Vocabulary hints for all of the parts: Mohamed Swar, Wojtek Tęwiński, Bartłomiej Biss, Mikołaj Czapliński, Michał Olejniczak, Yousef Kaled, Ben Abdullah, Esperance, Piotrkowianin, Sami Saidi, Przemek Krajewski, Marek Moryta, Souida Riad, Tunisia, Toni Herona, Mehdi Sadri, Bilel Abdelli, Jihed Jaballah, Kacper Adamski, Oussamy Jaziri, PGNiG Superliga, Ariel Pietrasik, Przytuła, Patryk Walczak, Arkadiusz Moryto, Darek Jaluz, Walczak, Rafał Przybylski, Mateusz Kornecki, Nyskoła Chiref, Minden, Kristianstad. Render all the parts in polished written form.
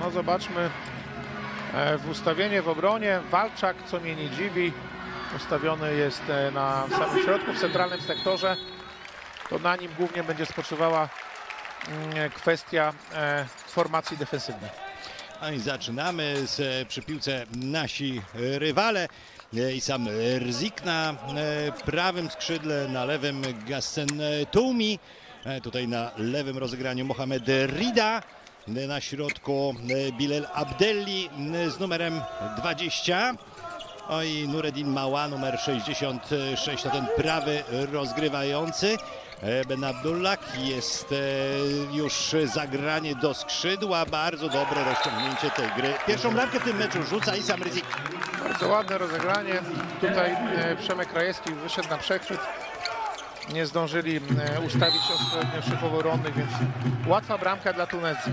No zobaczmy w ustawienie w obronie. Walczak, co mnie nie dziwi, ustawiony jest na samym środku, w centralnym sektorze. To na nim głównie będzie spoczywała kwestia formacji defensywnej. A i zaczynamy przy piłce nasi rywale. Issam Rzik na prawym skrzydle, na lewym Ghassen Toumi. Tutaj na lewym rozegraniu Mohamed Rida. Na środku Bilel Abdelli z numerem 20. I Nureddine Mala, numer 66, to ten prawy rozgrywający. Ben Abdullak, jest już zagranie do skrzydła, bardzo dobre rozciągnięcie tej gry. Pierwszą bramkę w tym meczu rzuca Issam Rzik. Bardzo ładne rozegranie, tutaj Przemek Krajewski wyszedł na przechwyt. Nie zdążyli ustawić odpowiednio szykowo ronnych, więc łatwa bramka dla Tunezji.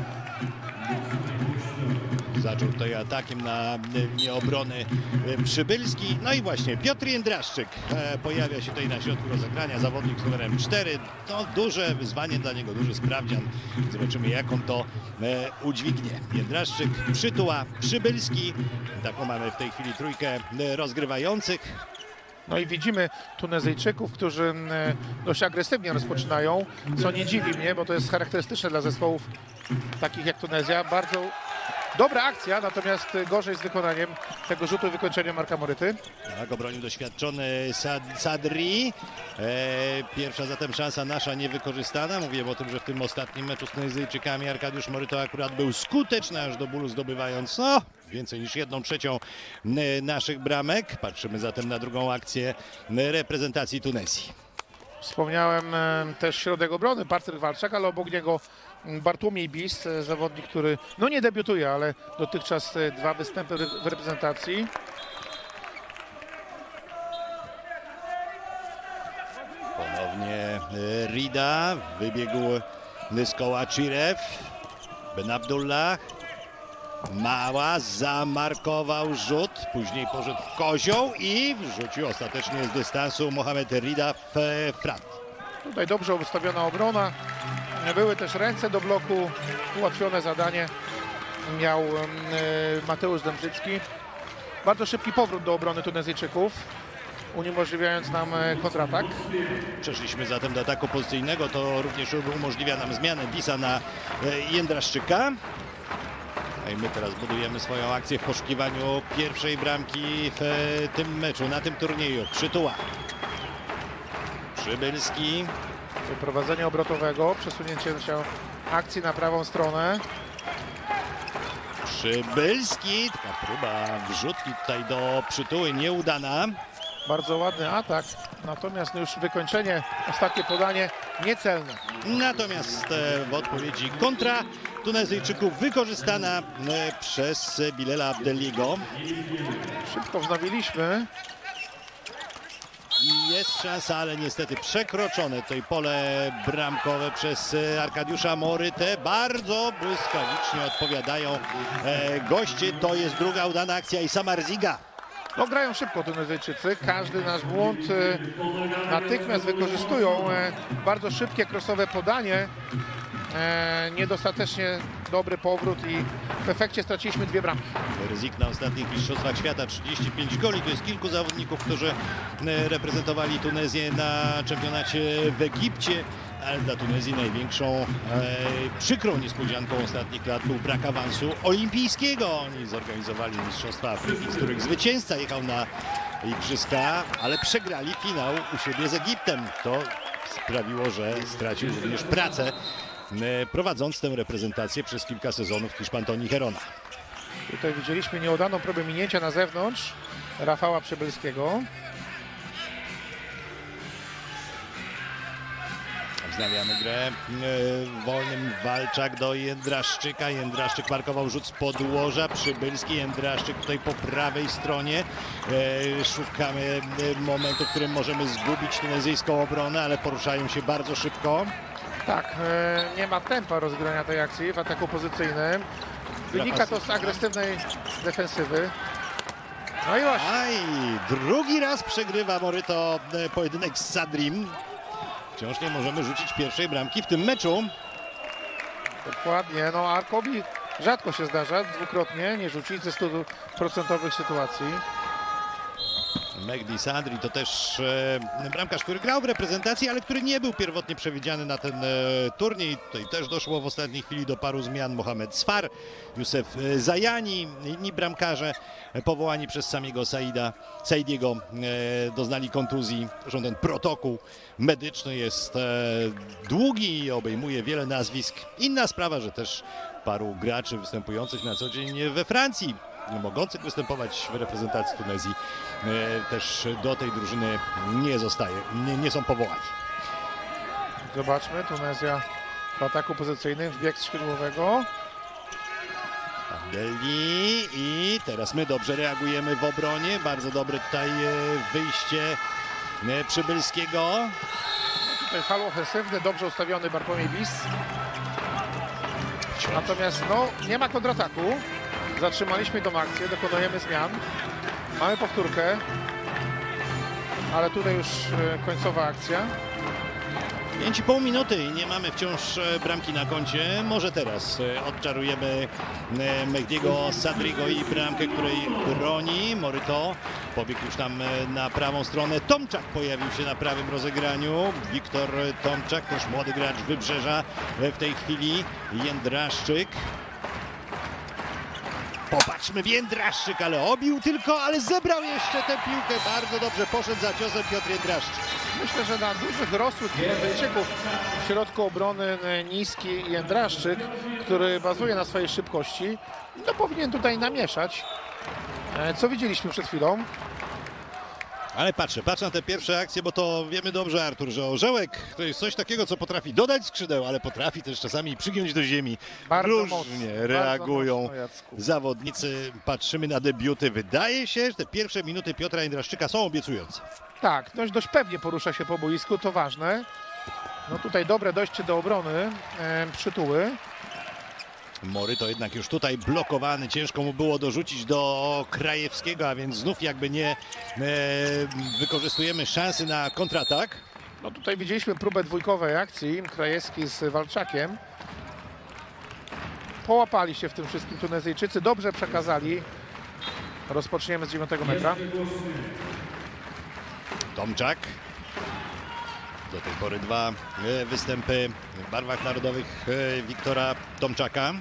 Zaczął tutaj atakiem na linię obrony Przybylski. No i właśnie Piotr Jędraszczyk pojawia się tutaj na środku rozegrania. Zawodnik z numerem 4. To duże wyzwanie dla niego, duży sprawdzian. Zobaczymy, jak on to udźwignie. Jędraszczyk, Przytuła, Przybylski. Taką mamy w tej chwili trójkę rozgrywających. No i widzimy Tunezyjczyków, którzy dość agresywnie rozpoczynają, co nie dziwi mnie, bo to jest charakterystyczne dla zespołów takich jak Tunezja. Bardzo dobra akcja, natomiast gorzej z wykonaniem tego rzutu i wykończeniem Marka Moryty. Tak, obronił doświadczony Sadri. Pierwsza zatem szansa nasza niewykorzystana. Mówiłem o tym, że w tym ostatnim meczu z Tunezyjczykami Arkadiusz Moryto akurat był skuteczny aż do bólu, zdobywając więcej niż 1/3 naszych bramek. Patrzymy zatem na drugą akcję reprezentacji Tunezji. Wspomniałem też środek obrony, Patryk Walczak, ale obok niego Bartłomiej Biss, zawodnik, który nie debiutuje, ale dotychczas 2 występy w reprezentacji. Ponownie Rida, wybiegł Nyskoła Chiref, Ben Abdullah. Mała zamarkował rzut, później poszedł w kozioł i wrzucił ostatecznie z dystansu Mohamed Rida w front. Tutaj dobrze ustawiona obrona, były też ręce do bloku, ułatwione zadanie miał Mateusz Zembrzycki. Bardzo szybki powrót do obrony Tunezyjczyków, uniemożliwiając nam kontratak. Przeszliśmy zatem do ataku pozycyjnego, to również umożliwia nam zmianę Bissa na Jędraszczyka. I my teraz budujemy swoją akcję w poszukiwaniu pierwszej bramki w tym meczu, na tym turnieju. Przytuła. Przybylski. Wyprowadzenie obrotowego, przesunięcie się akcji na prawą stronę. Przybylski. Taka próba wrzutki tutaj do Przytuły nieudana. Bardzo ładny atak, natomiast już wykończenie, ostatnie podanie niecelne. Natomiast w odpowiedzi kontra Tunezyjczyków wykorzystana przez Bilela Abdelliego. Szybko wznowiliśmy. I jest szansa, ale niestety przekroczone tutaj pole bramkowe przez Arkadiusza Morytę. Bardzo błyskawicznie odpowiadają goście. To jest druga udana akcja Issama Rziga. No, grają szybko Tunezyjczycy, każdy nasz błąd natychmiast wykorzystują. Bardzo szybkie krosowe podanie, niedostatecznie dobry powrót i w efekcie straciliśmy 2 bramki. Rzik na ostatnich mistrzostwach świata 35 goli, to jest kilku zawodników, którzy reprezentowali Tunezję na czempionacie w Egipcie. Ale dla Tunezji największą przykrą niespodzianką ostatnich lat był brak awansu olimpijskiego. Oni zorganizowali mistrzostwa Afryki, z których zwycięzca jechał na igrzyska, ale przegrali finał u siebie z Egiptem. To sprawiło, że stracił również pracę, prowadząc tę reprezentację przez kilka sezonów Hiszpan Toni Herona. Tutaj widzieliśmy nieudaną próbę minięcia na zewnątrz Rafała Przybylskiego. Wznawiamy grę wolnym. Walczak do Jędraszczyka. Jędraszczyk markował rzut z podłoża. Przybylski, Jędraszczyk tutaj po prawej stronie. Szukamy momentu, w którym możemy zgubić tunezyjską obronę, ale poruszają się bardzo szybko. Tak, nie ma tempa rozgrania tej akcji w ataku pozycyjnym. Wynika to z agresywnej defensywy. No i właśnie. Aj, drugi raz przegrywa Moryto pojedynek z Sadrim. Wciąż nie możemy rzucić pierwszej bramki w tym meczu. Dokładnie, Arkowi Rzadko się zdarza, dwukrotnie, nie rzucić ze 100% sytuacji. Mehdi Sadri to też bramkarz, który grał w reprezentacji, ale który nie był pierwotnie przewidziany na ten turniej. Tutaj też doszło w ostatniej chwili do paru zmian. Mohamed Swar, Józef Zajani, inni bramkarze powołani przez samego Saidiego doznali kontuzji. Zresztą ten protokół medyczny jest długi i obejmuje wiele nazwisk. Inna sprawa, że też paru graczy występujących na co dzień we Francji, mogących występować w reprezentacji Tunezji, też do tej drużyny nie zostaje, nie są powołani. Zobaczmy, Tunezja w ataku pozycyjnym, w bieg skrzydłowego. Abdelli i teraz my dobrze reagujemy w obronie. Bardzo dobre tutaj wyjście Przybylskiego. Tutaj halo ofensywne, dobrze ustawiony Bartłomiej Biss. Natomiast no, nie ma kontrataku. Zatrzymaliśmy tą akcję, dokonujemy zmian. Mamy powtórkę, ale tutaj już końcowa akcja. 5,5 minuty i nie mamy wciąż bramki na koncie. Może teraz odczarujemy Mehdiego Sadriego i bramkę, której broni Moryto. Pobiegł już tam na prawą stronę. Tomczak pojawił się na prawym rozegraniu. Wiktor Tomczak, też młody gracz Wybrzeża w tej chwili. Jędraszczyk. Popatrzmy, Jędraszczyk, ale obił tylko, ale zebrał jeszcze tę piłkę. Bardzo dobrze poszedł za ciosem Piotr Jędraszczyk. Myślę, że na dużych rosłych Tunezjczyków w środku obrony niski Jędraszczyk, który bazuje na swojej szybkości, no powinien tutaj namieszać, co widzieliśmy przed chwilą. Ale patrzę na te pierwsze akcje, bo to wiemy dobrze, Artur, że orzełek to jest coś takiego, co potrafi dodać skrzydeł, ale potrafi też czasami przygiąć do ziemi. Różnie reagują zawodnicy. Patrzymy na debiuty. Wydaje się, że te pierwsze minuty Piotra Jędraszczyka są obiecujące. Tak, dość pewnie porusza się po boisku, to ważne. No tutaj dobre dojście do obrony Przytuły. Moryto jednak już tutaj blokowany, ciężko mu było dorzucić do Krajewskiego, a więc znów jakby nie wykorzystujemy szansy na kontratak. No tutaj widzieliśmy próbę dwójkowej akcji, Krajewski z Walczakiem. Połapali się w tym wszystkim Tunezyjczycy, dobrze przekazali. Rozpoczniemy z 9 metra. Tomczak. Do tej pory dwa występy w barwach narodowych Wiktora Tomczaka.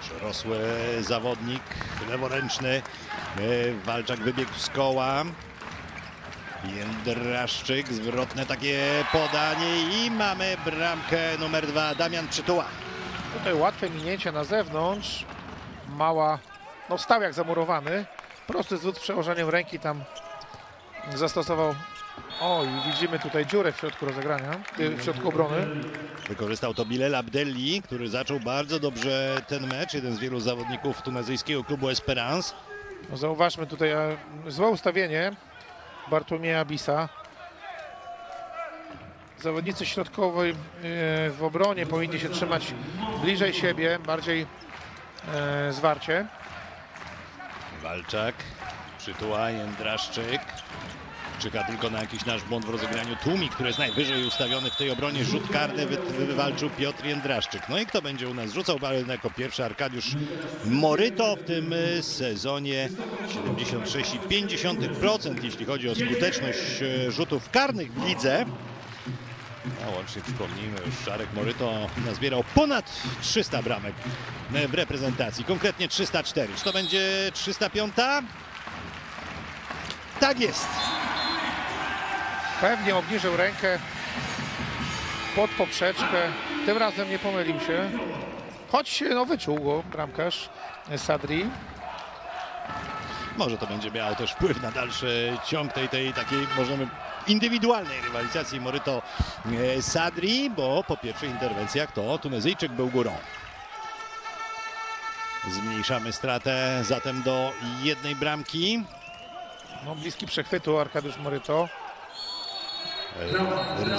Przerosły zawodnik, leworęczny. Walczak wybiegł z koła. Jędraszczyk, zwrotne takie podanie i mamy bramkę numer 2, Damian Czytuła. Tutaj łatwe minięcie na zewnątrz. Mała, no stał jak zamurowany. Prosty zwód z przełożeniem ręki tam zastosował. O, i widzimy tutaj dziurę w środku rozegrania, w środku obrony. Wykorzystał to Bilel Abdelli, który zaczął bardzo dobrze ten mecz. Jeden z wielu zawodników tunezyjskiego klubu Esperance. No, zauważmy tutaj złe ustawienie Bartłomieja Bissa. Zawodnicy środkowej w obronie powinni się trzymać bliżej siebie, bardziej zwarcie. Walczak, Przytuła, Jędraszczyk. Czeka tylko na jakiś nasz błąd w rozegraniu. Toumi, który jest najwyżej ustawiony w tej obronie, rzut karny wywalczył Piotr Jędraszczyk. No i kto będzie u nas rzucał? Jako pierwszy Arkadiusz Moryto w tym sezonie. 76,5% jeśli chodzi o skuteczność rzutów karnych w lidze. A łącznie przypomnijmy, że Szarek Moryto nazbierał ponad 300 bramek w reprezentacji. Konkretnie 304. Czy to będzie 305? Tak jest. Pewnie obniżył rękę pod poprzeczkę. Tym razem nie pomylił się. Choć no, wyczuł go bramkarz Sadri. Może to będzie miało też wpływ na dalszy ciąg tej takiej, możemy, indywidualnej rywalizacji Moryto Sadri, bo po pierwszych interwencjach to Tunezyjczyk był górą. Zmniejszamy stratę zatem do jednej bramki. No, bliski przechwytu Arkadiusz Moryto.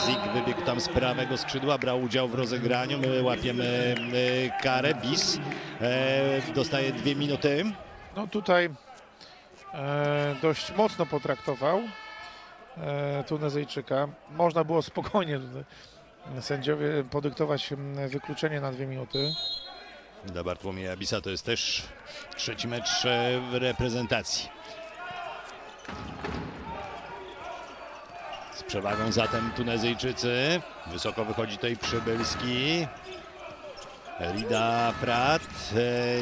Rzik wybiegł tam z prawego skrzydła, brał udział w rozegraniu. My łapiemy karę. Biss dostaje 2 minuty. No tutaj dość mocno potraktował Tunezyjczyka. Można było spokojnie sędziowie podyktować wykluczenie na 2 minuty. Dla Bartłomieja Bissa to jest też trzeci mecz w reprezentacji. Z przewagą zatem Tunezyjczycy. Wysoko wychodzi tutaj Przybylski. Rida, Frat,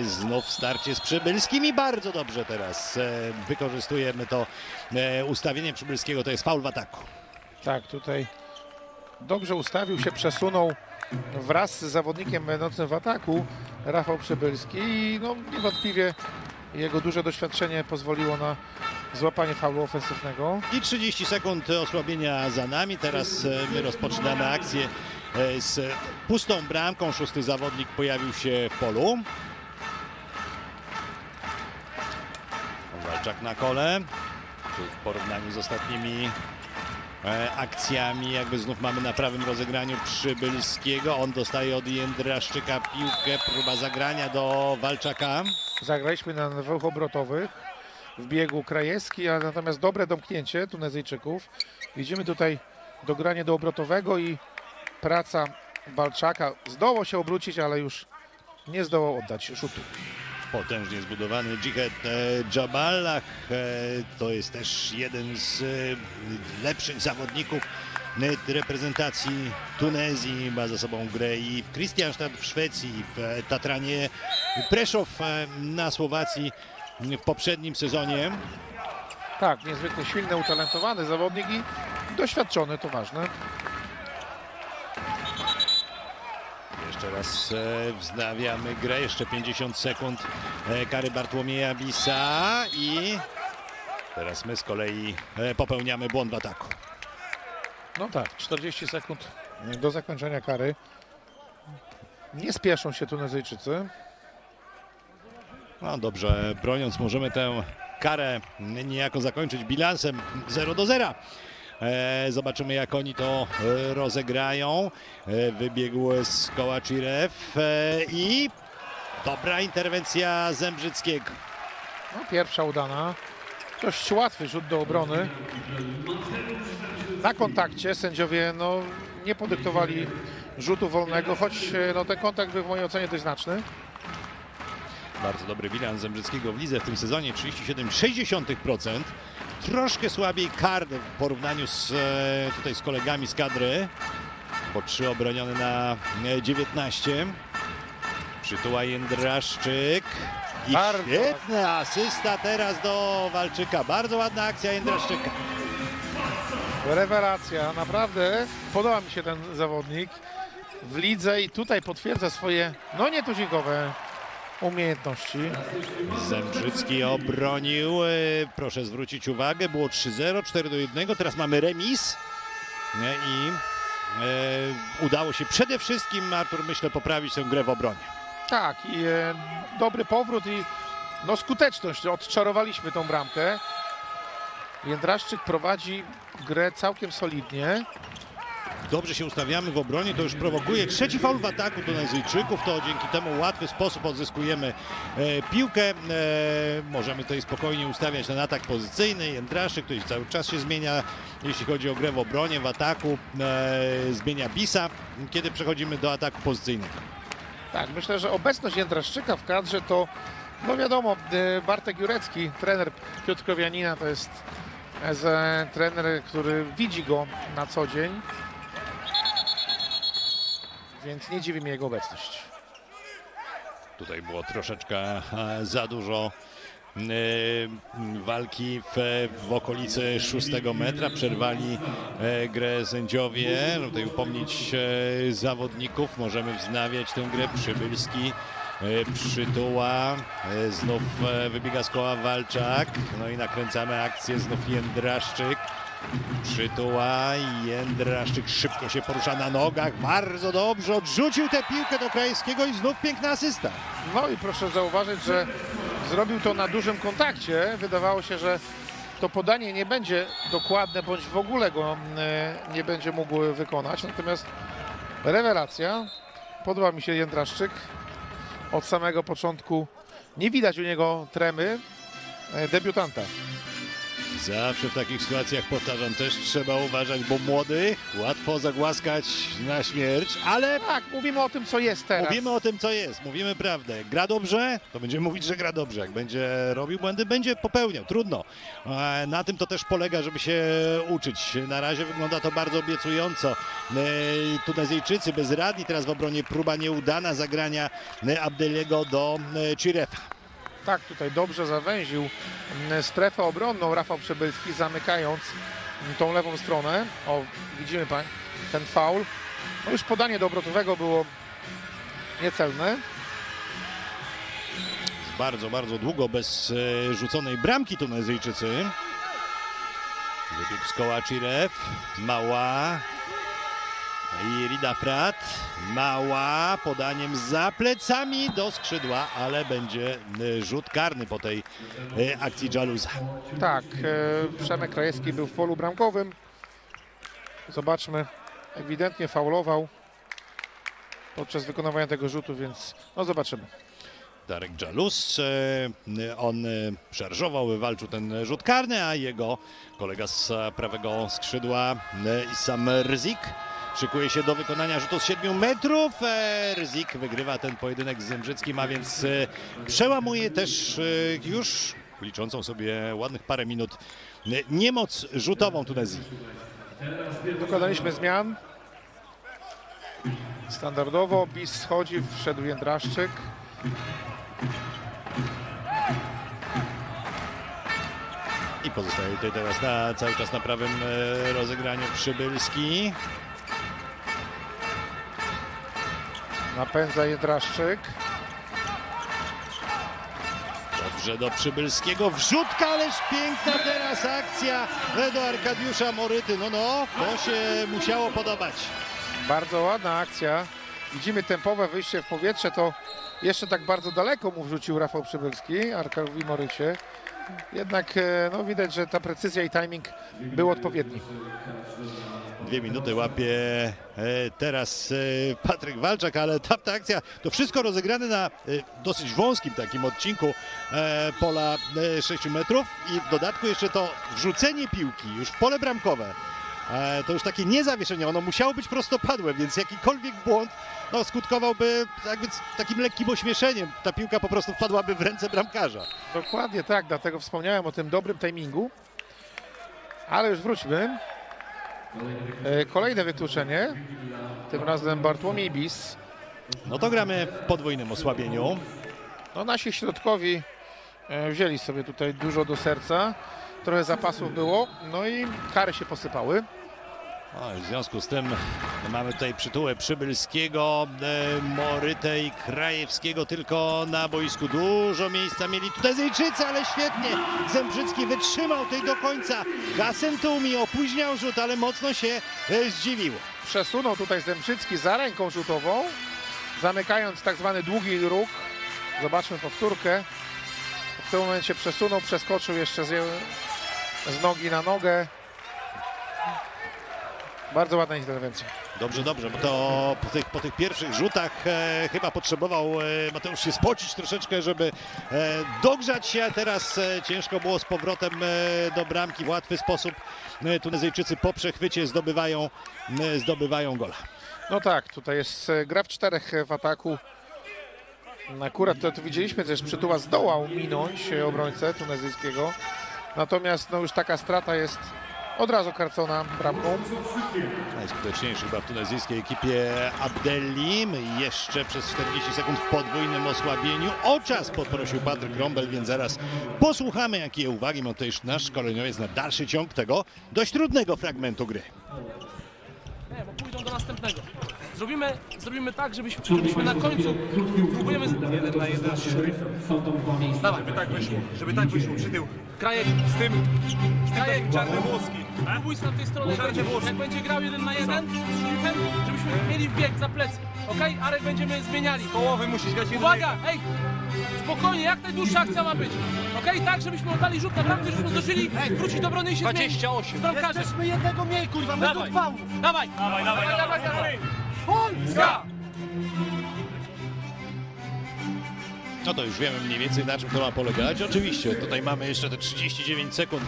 znów starcie z Przybylskim i bardzo dobrze teraz wykorzystujemy to ustawienie Przybylskiego, to jest faul w ataku. Tak, tutaj dobrze ustawił się, przesunął wraz z zawodnikiem będącym w ataku, Rafał Przybylski, i no, niewątpliwie jego duże doświadczenie pozwoliło na złapanie faulu ofensywnego. I 30 sekund osłabienia za nami, teraz my rozpoczynamy akcję z pustą bramką. Szósty zawodnik pojawił się w polu. Walczak na kole. Tu w porównaniu z ostatnimi akcjami jakby znów mamy na prawym rozegraniu Przybylskiego. On dostaje od Jędraszczyka piłkę. Próba zagrania do Walczaka. Zagraliśmy na dwóch obrotowych. W biegu Krajewski, a natomiast dobre domknięcie Tunezyjczyków. Widzimy tutaj dogranie do obrotowego i praca Walczaka. Zdołał się obrócić, ale już nie zdołał oddać rzutu. Potężnie zbudowany Jihed Jaballah. To jest też jeden z lepszych zawodników reprezentacji Tunezji. Ma za sobą grę i w Kristianstad w Szwecji, w Tatranie Przeszów na Słowacji w poprzednim sezonie. Tak, niezwykle silny, utalentowany zawodnik i doświadczony, to ważne. Jeszcze raz wznawiamy grę, jeszcze 50 sekund kary Bartłomieja Bissa i teraz my z kolei popełniamy błąd w ataku. No tak, 40 sekund do zakończenia kary. Nie spieszą się Tunezyjczycy. No dobrze, broniąc możemy tę karę niejako zakończyć bilansem 0-0. Zobaczymy, jak oni to rozegrają. Wybiegł z koła Chiref i dobra interwencja Zembrzyckiego. No, pierwsza udana. Dość łatwy rzut do obrony. Na kontakcie sędziowie no, nie podyktowali rzutu wolnego, choć no, ten kontakt był w mojej ocenie dość znaczny. Bardzo dobry bilans Zembrzyckiego w lidze w tym sezonie, 37,6%. Troszkę słabiej karny w porównaniu z, tutaj z kolegami z kadry, bo 3 obronione na 19. Przytuła Jędraszczyk i bardzo świetna asysta teraz do Walczyka. Bardzo ładna akcja Jędraszczyka. Rewelacja, naprawdę podoba mi się ten zawodnik w lidze i tutaj potwierdza swoje no nietuzinkowe umiejętności. Zembrzycki obronił. Proszę zwrócić uwagę, było 3-0, 4-1, teraz mamy remis i udało się przede wszystkim, Artur, myślę, poprawić tę grę w obronie. Tak, i dobry powrót i no, skuteczność. Odczarowaliśmy tą bramkę. Jędraszczyk prowadzi grę całkiem solidnie. Dobrze się ustawiamy w obronie, to już prowokuje trzeci faul w ataku Tunezyjczyków, to dzięki temu łatwy sposób odzyskujemy piłkę. Możemy tutaj spokojnie ustawiać ten atak pozycyjny. Jędraszczyk, który cały czas się zmienia, jeśli chodzi o grę w obronie, w ataku zmienia Bissa, kiedy przechodzimy do ataku pozycyjnego. Tak, myślę, że obecność Jędraszczyka w kadrze to, no wiadomo, Bartek Jurecki, trener Piotrkowianina, to jest trener, który widzi go na co dzień. Więc nie dziwi mnie jego obecność. Tutaj było troszeczkę za dużo walki w okolicy 6 metra. Przerwali grę sędziowie. Tutaj upomnieć zawodników. Możemy wznawiać tę grę. Przybylski, Przytuła. Znów wybiega z koła Walczak. No i nakręcamy akcję. Znów Jędraszczyk. Przytuła i Jędraszczyk szybko się porusza na nogach, bardzo dobrze odrzucił tę piłkę do Krajewskiego i znów piękna asysta. No i proszę zauważyć, że zrobił to na dużym kontakcie. Wydawało się, że to podanie nie będzie dokładne, bądź w ogóle go nie będzie mógł wykonać. Natomiast rewelacja. Podoba mi się Jędraszczyk. Od samego początku nie widać u niego tremy debiutanta. Zawsze w takich sytuacjach, powtarzam, też trzeba uważać, bo młodych łatwo zagłaskać na śmierć, ale... Tak, mówimy o tym, co jest teraz. Mówimy o tym, co jest, mówimy prawdę. Jak gra dobrze, to będziemy mówić, że gra dobrze. Jak będzie robił błędy, będzie popełniał. Trudno. Na tym to też polega, żeby się uczyć. Na razie wygląda to bardzo obiecująco. Tunezyjczycy bezradni teraz w obronie. Próba nieudana zagrania Abdelliego do Chirefa. Tak, tutaj dobrze zawęził strefę obronną Rafał Przybylski, zamykając tą lewą stronę. O, widzimy ten faul. No już podanie do obrotowego było niecelne. Bardzo, bardzo długo bez rzuconej bramki Tunezyjczycy. Wybiegł z koła Chiref. Mała. I Rida Frat, Mała, podaniem za plecami do skrzydła, ale będzie rzut karny po tej akcji Jaluza. Tak, Przemek Krajewski był w polu bramkowym. Zobaczmy, ewidentnie faulował podczas wykonywania tego rzutu, więc no zobaczymy. Darek Jaluz, on szarżował, wywalczył ten rzut karny, a jego kolega z prawego skrzydła Issam Rzik szykuje się do wykonania rzutu z 7 metrów. Rzik wygrywa ten pojedynek z Zembrzyckim, a więc przełamuje też już liczącą sobie ładnych parę minut niemoc rzutową Tunezji. Dokonaliśmy zmian. Standardowo Biss schodzi, wszedł Jędraszczyk. I pozostaje tutaj teraz cały czas na prawym rozegraniu Przybylski. Napędza Jędraszczyk. Dobrze do Przybylskiego. Wrzutka, ależ piękna teraz akcja do Arkadiusza Moryty. No, to się musiało podobać. Bardzo ładna akcja. Widzimy tempowe wyjście w powietrze. To jeszcze tak bardzo daleko mu wrzucił Rafał Przybylski, Arkadowi Morycie. Jednak no, widać, że ta precyzja i timing był odpowiedni. 2 minuty łapie teraz Patryk Walczak, ale ta akcja, to wszystko rozegrane na dosyć wąskim takim odcinku pola 6 metrów i w dodatku jeszcze to wrzucenie piłki już w pole bramkowe. To już takie niezawieszenie, ono musiało być prostopadłe, więc jakikolwiek błąd no, skutkowałby jakby takim lekkim ośmieszeniem. Ta piłka po prostu wpadłaby w ręce bramkarza. Dokładnie tak, dlatego wspomniałem o tym dobrym timingu. Ale już wróćmy. Kolejne wykluczenie, tym razem Bartłomiej Biss. No to gramy w podwójnym osłabieniu. No nasi środkowi wzięli sobie tutaj dużo do serca. Trochę zapasów było, no i kary się posypały. No, w związku z tym mamy tutaj przytułę Przybylskiego, Morytę i Krajewskiego tylko na boisku. Dużo miejsca mieli Tunezyjczycy, ale świetnie. Zembrzycki wytrzymał tej do końca. Ghassen Toumi opóźniał rzut, ale mocno się zdziwił. Przesunął tutaj Zembrzycki za ręką rzutową, zamykając tak zwany długi róg. Zobaczmy powtórkę. W tym momencie przesunął, przeskoczył jeszcze z nogi na nogę. Bardzo ładna interwencja. Dobrze, bo to po tych pierwszych rzutach chyba potrzebował Mateusz się spocić troszeczkę, żeby dogrzać się. Teraz ciężko było z powrotem do bramki. W łatwy sposób Tunezyjczycy po przechwycie zdobywają gola. No tak, tutaj jest gra w 4 w ataku. Akurat to widzieliśmy też, Przytuła zdołał minąć obrońcę tunezyjskiego. Natomiast no, już taka strata jest od razu karcona bramką. Najskuteczniejszy chyba w tunezyjskiej ekipie Abdelli. Jeszcze przez 40 sekund w podwójnym osłabieniu. O czas poprosił Patryk Rombel, więc zaraz posłuchamy, jakie uwagi ma też nasz szkoleniowiec na dalszy ciąg tego dość trudnego fragmentu gry. Nie, bo pójdą do następnego. Zrobimy tak, żebyśmy na końcu próbujemy 1 na 1 żeby tak wyszło, przytył. Krajek z tym, czarny włoski. Próbuj z tamtej strony, jak będzie grał 1 na 1 żebyśmy mieli wbieg za plecy. Okej? Arek będziemy zmieniali. Połowy musisz grać. Uwaga, ej! Spokojnie, jak najdłuższa akcja ma być. Okej? Tak, żebyśmy oddali rzut na bramkę, żebyśmy zdążyli wrócić do brony i się 28. Zmienić. Jesteśmy jednego mniej, kurwa, my tu dwa. Dawaj. Polska! No to już wiemy mniej więcej, na czym to ma polegać. Oczywiście tutaj mamy jeszcze te 39 sekund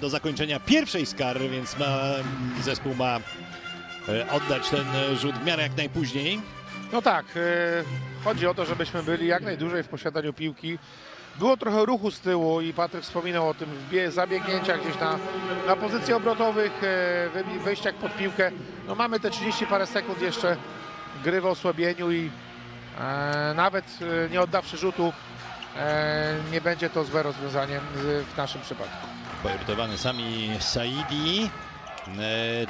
do zakończenia pierwszej z kar, więc zespół ma oddać ten rzut w miarę jak najpóźniej. No tak, chodzi o to, żebyśmy byli jak najdłużej w posiadaniu piłki. Było trochę ruchu z tyłu i Patryk wspominał o tym, zabiegnięciach gdzieś na pozycji obrotowych, wejściach pod piłkę. No mamy te 30 parę sekund jeszcze gry w osłabieniu i nawet nie oddawszy rzutu, nie będzie to złe rozwiązanie w naszym przypadku. Porytowany Sami Saidi.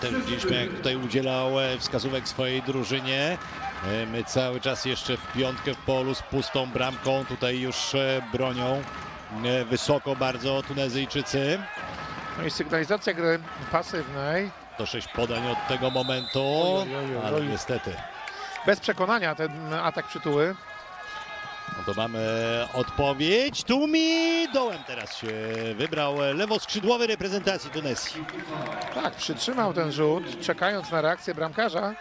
Też widzieliśmy, jak tutaj udzielał wskazówek swojej drużynie. My cały czas jeszcze w piątkę w polu z pustą bramką. Tutaj już bronią wysoko bardzo Tunezyjczycy. No i sygnalizacja gry pasywnej. To 6 podań od tego momentu, ale niestety. Bez przekonania ten atak Przytuły. No to mamy odpowiedź. Toumi dołem teraz się wybrał, lewoskrzydłowy reprezentacji Tunezji. Tak, przytrzymał ten rzut, czekając na reakcję bramkarza.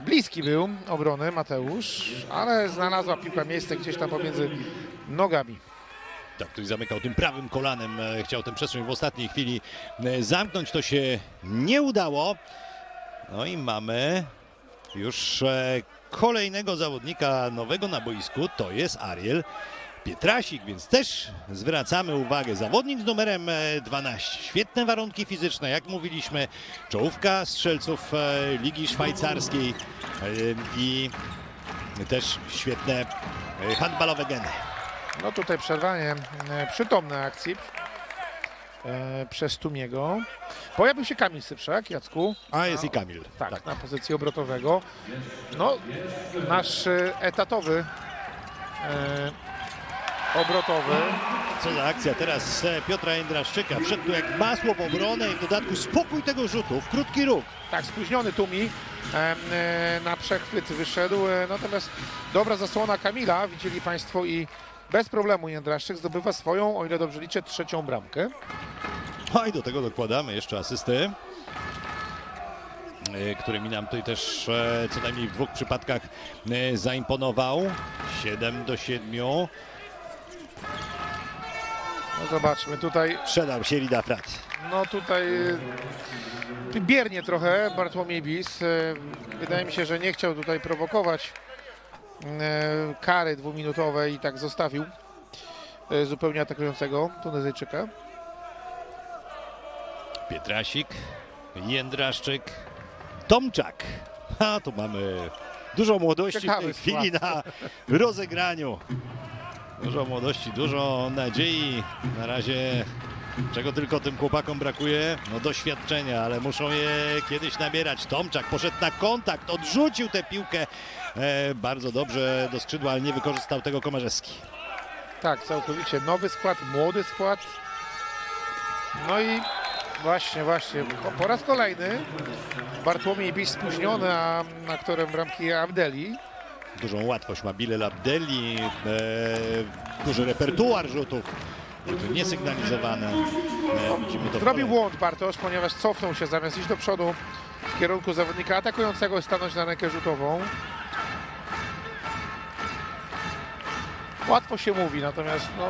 Bliski był obrony Mateusz, ale znalazła piłka miejsce gdzieś tam pomiędzy nogami. Tak, ktoś zamykał tym prawym kolanem, chciał tę przestrzeń w ostatniej chwili zamknąć, to się nie udało. No i mamy już kolejnego zawodnika nowego na boisku, to jest Ariel Pietrasik, więc też zwracamy uwagę. Zawodnik z numerem 12. Świetne warunki fizyczne, jak mówiliśmy, czołówka strzelców Ligi Szwajcarskiej i też świetne handbalowe geny. No tutaj przerwanie przytomne akcji przez Toumiego. Pojawił się Kamil Syprzak, Jacku. A jest i Kamil. Tak, tak, na pozycji obrotowego. No, nasz etatowy obrotowy. Co za akcja teraz Piotra Jędraszczyka. Wszedł tu jak masło w obronę i w dodatku spokój tego rzutu, w krótki róg. Tak, spóźniony Toumi na przechwyt wyszedł. Natomiast dobra zasłona Kamila, widzieli Państwo, i bez problemu Jędraszczyk zdobywa swoją, o ile dobrze liczę, trzecią bramkę. No i do tego dokładamy jeszcze asysty, którymi nam tutaj też co najmniej w dwóch przypadkach zaimponował. 7-7. No zobaczmy tutaj. Przedał się Rida Frat. No tutaj biernie trochę Bartłomiej Biss. Wydaje mi się, że nie chciał tutaj prowokować kary dwuminutowej i tak zostawił zupełnie atakującego Tunezyjczyka. Pietrasik, Jędraszczyk, Tomczak. A tu mamy dużo młodości w tej chwili na rozegraniu. Dużo młodości, dużo nadziei. Na razie czego tylko tym chłopakom brakuje? No doświadczenia, ale muszą je kiedyś nabierać. Tomczak poszedł na kontakt, odrzucił tę piłkę bardzo dobrze do skrzydła, ale nie wykorzystał tego Komarzewski. Tak, całkowicie nowy skład, młody skład. No i właśnie. Po raz kolejny Bartłomiej Biss spóźniony, a na którym bramki Abdelli. Dużą łatwość ma Bilel Abdelli, duży repertuar rzutów, niesygnalizowane. Zrobił błąd Bartosz, ponieważ cofnął się zamiast iść do przodu w kierunku zawodnika atakującego i stanąć na rękę rzutową. Łatwo się mówi, natomiast no,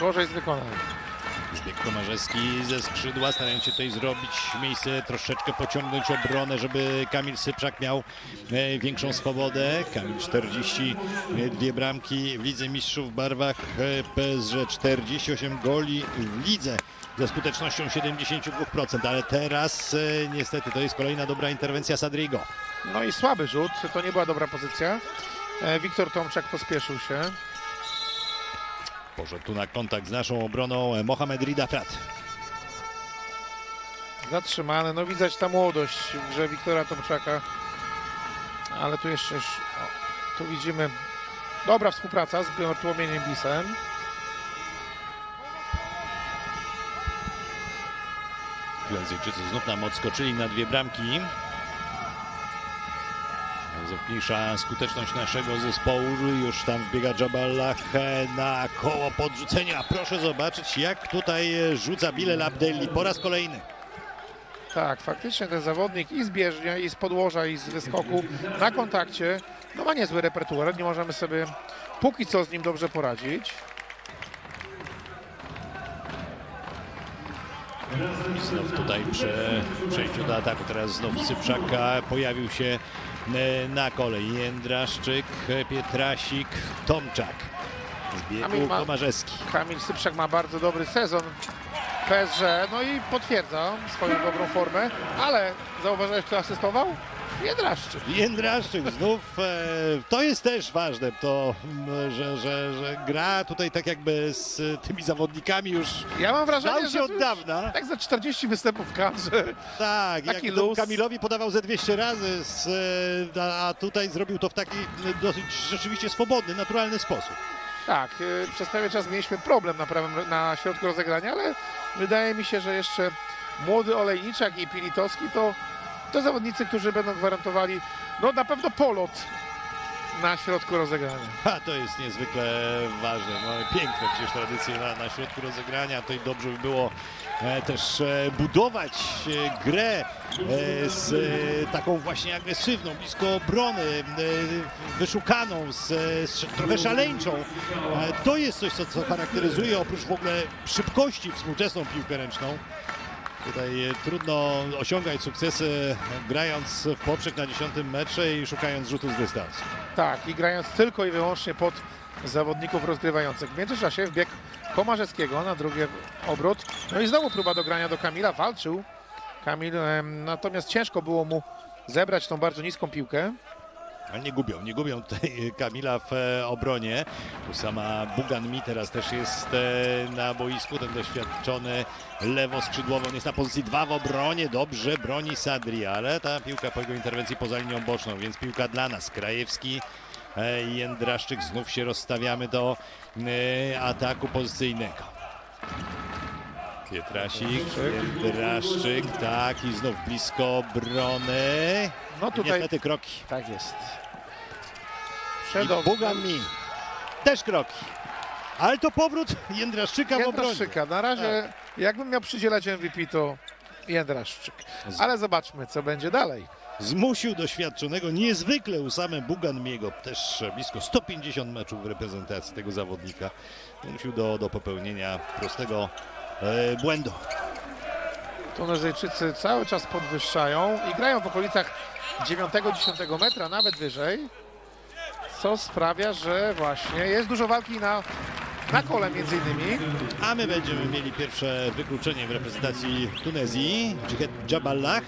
gorzej jest wykonane. Zbieg Komarzewski ze skrzydła, starając się tutaj zrobić miejsce, troszeczkę pociągnąć obronę, żeby Kamil Syprzak miał większą swobodę. Kamil 42 bramki w Lidze Mistrzów w barwach PSG, 48 goli w lidze ze skutecznością 72%, ale teraz niestety to jest kolejna dobra interwencja Sadriego. No i słaby rzut, to nie była dobra pozycja. Wiktor Tomczak pospieszył się. Poszedł tu na kontakt z naszą obroną Mohamed Rida Frat. Zatrzymany, no widać ta młodość w grze Wiktora Tomczaka. Ale tu jeszcze, tu widzimy, dobra współpraca z Bartłomiejem Bissem. Tunezyjczycy znów nam odskoczyli na 2 bramki. Zmniejsza skuteczność naszego zespołu. Już tam wbiega Jaballah na koło podrzucenia. Proszę zobaczyć, jak tutaj rzuca Bilel Abdelli po raz kolejny. Tak, faktycznie ten zawodnik i z bieżnia, i z podłoża, i z wyskoku na kontakcie, no ma niezły repertuar, nie możemy sobie póki co z nim dobrze poradzić. Znów tutaj przy przejściu do ataku, teraz znów Syprzaka pojawił się na kolej. Jędraszczyk, Pietrasik, Tomczak. Z biegu Komarzeski. Kamil Syprzak ma bardzo dobry sezon w PSG, no i potwierdza swoją dobrą formę, ale zauważyłeś, kto asystował? Jędraszczyk. Jędraszczyk znów, to jest też ważne, to, że gra tutaj tak jakby z tymi zawodnikami już. Ja mam wrażenie, że od dawna. Tak za 40 występów w kadrze. Tak, taki jak Kamilowi podawał ze 200 razy, a tutaj zrobił to w taki dosyć rzeczywiście swobodny, naturalny sposób. Tak, przez cały czas mieliśmy problem na środku rozegrania, ale wydaje mi się, że jeszcze młody Olejniczak i Pilitowski to zawodnicy, którzy będą gwarantowali no na pewno polot na środku rozegrania. A to jest niezwykle ważne. Mamy piękne przecież tradycje na środku rozegrania. To i dobrze by było też budować grę z taką właśnie agresywną, blisko obrony, wyszukaną, trochę szaleńczą. To jest coś, co charakteryzuje oprócz w ogóle szybkości współczesną piłkę ręczną. Tutaj trudno osiągać sukcesy grając w poprzek na 10. metrze i szukając rzutu z dystansu. Tak, i grając tylko i wyłącznie pod zawodników rozgrywających. W międzyczasie wbieg Komarzeskiego na drugi obrót. No i znowu próba dogrania do Kamila. Walczył Kamil, natomiast ciężko było mu zebrać tą bardzo niską piłkę. Ale nie gubią tutaj Kamila w obronie. Usama Boughanmi teraz też jest na boisku, ten doświadczony lewoskrzydłowy. On jest na pozycji 2 w obronie, dobrze broni Sadri, ale ta piłka po jego interwencji poza linią boczną, więc piłka dla nas. Krajewski, Jędraszczyk, znów się rozstawiamy do ataku pozycyjnego. Pietrasik, Jędraszczyk, tak i znów blisko obrony. No tutaj niestety kroki. Tak jest. I Boughanmi. Też kroki. Ale to powrót Jędraszczyka w obronie. Na razie tak. Jakbym miał przydzielać MVP, to Jędraszczyk. Ale zobaczmy, co będzie dalej. Zmusił doświadczonego niezwykle Oussamy Boughanmiego, też blisko 150 meczów w reprezentacji tego zawodnika. Zmusił do popełnienia prostego błędu. Tunezyjczycy cały czas podwyższają i grają w okolicach 9-10 metra, nawet wyżej, co sprawia, że właśnie jest dużo walki na kole między innymi. A my będziemy mieli pierwsze wykluczenie w reprezentacji Tunezji. Jihed Jaballah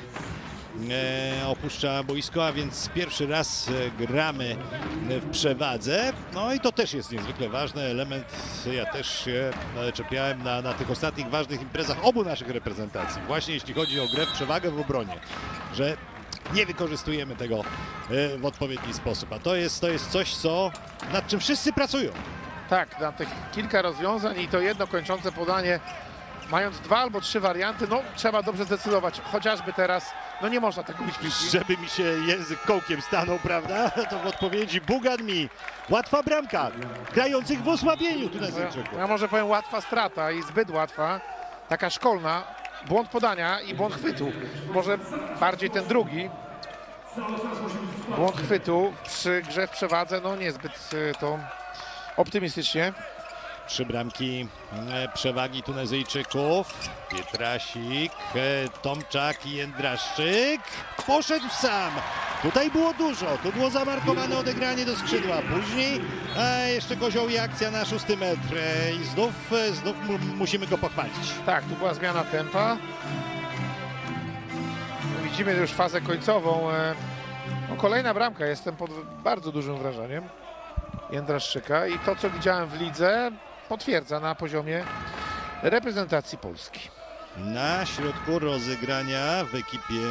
opuszcza boisko, a więc pierwszy raz gramy w przewadze. No i to też jest niezwykle ważny element. Ja też się czepiałem na tych ostatnich ważnych imprezach obu naszych reprezentacji. Właśnie jeśli chodzi o grę w przewagę w obronie, że nie wykorzystujemy tego w odpowiedni sposób. A to jest coś, nad czym wszyscy pracują. Tak, na tych kilka rozwiązań i to jedno kończące podanie, mając 2 albo 3 warianty, no trzeba dobrze zdecydować. Chociażby teraz, no nie można tak mówić. Żeby mi się język kołkiem stanął, prawda? To w odpowiedzi Boughanmi. Łatwa bramka, grających w osłabieniu Tunezyjczyków. Ja może powiem łatwa strata i zbyt łatwa, taka szkolna. Błąd podania i błąd chwytu. Może bardziej ten drugi. Błąd chwytu przy grze w przewadze, no niezbyt to optymistycznie. 3 bramki przewagi Tunezyjczyków. Pietrasik, Tomczak i Jędraszczyk. Poszedł sam. Tutaj było dużo. Tu było zamarkowane odegranie do skrzydła. Później jeszcze kozioł i akcja na 6. metr. I znów musimy go pochwalić. Tak, tu była zmiana tempa. Widzimy już fazę końcową. No, kolejna bramka. Jestem pod bardzo dużym wrażeniem Jędraszczyka. I to, co widziałem w lidze, potwierdza na poziomie reprezentacji Polski. Na środku rozegrania w ekipie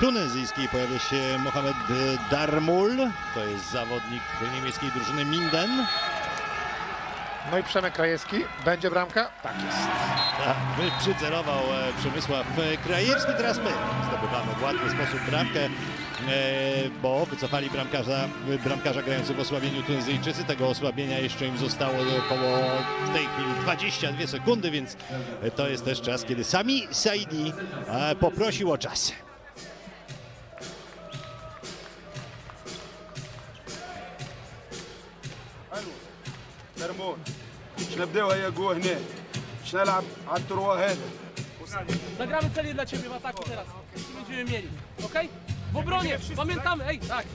tunezyjskiej pojawia się Mohamed Darmoul. To jest zawodnik niemieckiej drużyny Minden. No i Przemek Krajewski. Będzie bramka? Tak jest. Tak, przycelował Przemysław Krajewski. Teraz my zdobywamy w łatwy sposób bramkę. bo wycofali bramkarza grający w osłabieniu Tunezyjczycy. Tego osłabienia jeszcze im zostało około w tej chwili 22 sekundy, więc to jest też czas, kiedy Sami Saidi poprosił o czas. Zagramy cel dla ciebie w ataku teraz. Będziemy mieli, okej? W obronie, pamiętamy, ej, tak.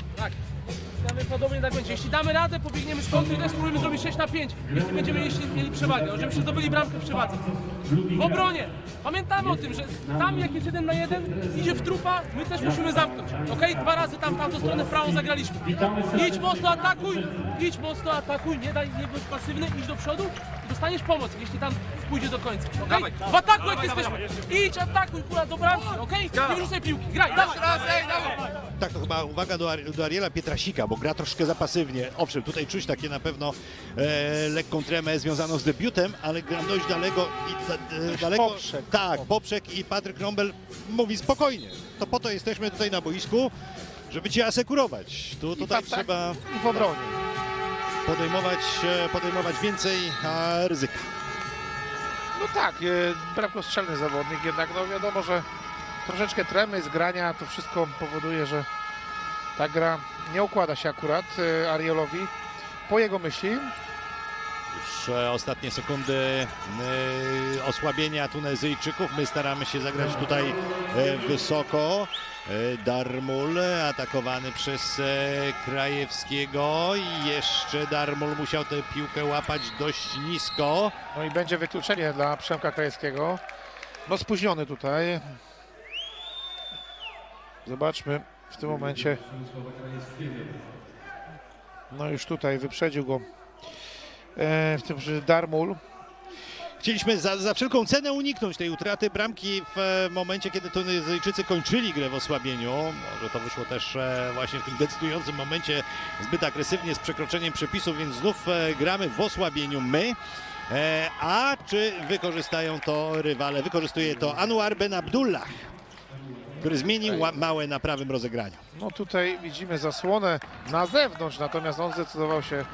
Prawdopodobnie tak będzie. Jeśli damy radę, pobiegniemy z kontry i też spróbujemy zrobić 6 na 5. Jeśli będziemy mieli przewagę, żebyśmy zdobyli bramkę w przewadze. W obronie, pamiętamy o tym, że tam jak jest 1 na 1, idzie w trupa, my też musimy zamknąć, okej? 2 razy tam, tamtą stronę w prawą zagraliśmy. Idź mocno, atakuj, nie daj, nie bądź pasywny, idź do przodu i dostaniesz pomoc, jeśli tam pójdzie do końca, okej? W ataku jak jesteśmy, idź, atakuj, kula, do bramki, okej? Nie wyrzucaj piłki, graj, dawaj! Tak, to chyba uwaga do Ariela Pietrasika, bo gra troszkę za pasywnie. Owszem, tutaj czuć takie na pewno lekką tremę związaną z debiutem, ale gra dość daleko i poprzek. Tak, poprzek i Patryk Rombel mówi spokojnie. To po to jesteśmy tutaj na boisku, żeby cię asekurować. Tu tutaj trzeba w obronie podejmować więcej ryzyka. No tak, brakostrzelny zawodnik, jednak no wiadomo, że troszeczkę tremy, zgrania, to wszystko powoduje, że ta gra nie układa się akurat Arielowi po jego myśli. Już ostatnie sekundy osłabienia Tunezyjczyków. My staramy się zagrać tutaj wysoko. Darmoul atakowany przez Krajewskiego i jeszcze Darmoul musiał tę piłkę łapać dość nisko. No i będzie wykluczenie dla Przemka Krajewskiego. No spóźniony tutaj. Zobaczmy w tym momencie. No już tutaj wyprzedził go w tym Darmoul. Chcieliśmy za wszelką cenę uniknąć tej utraty bramki w momencie, kiedy Tunezyjczycy kończyli grę w osłabieniu. Może to wyszło też właśnie w tym decydującym momencie zbyt agresywnie z przekroczeniem przepisów, więc znów gramy w osłabieniu my. A czy wykorzystają to rywale? Wykorzystuje to Anouar Ben Abdallah, który zmienił małe na prawym rozegraniu. No tutaj widzimy zasłonę na zewnątrz, natomiast on zdecydował się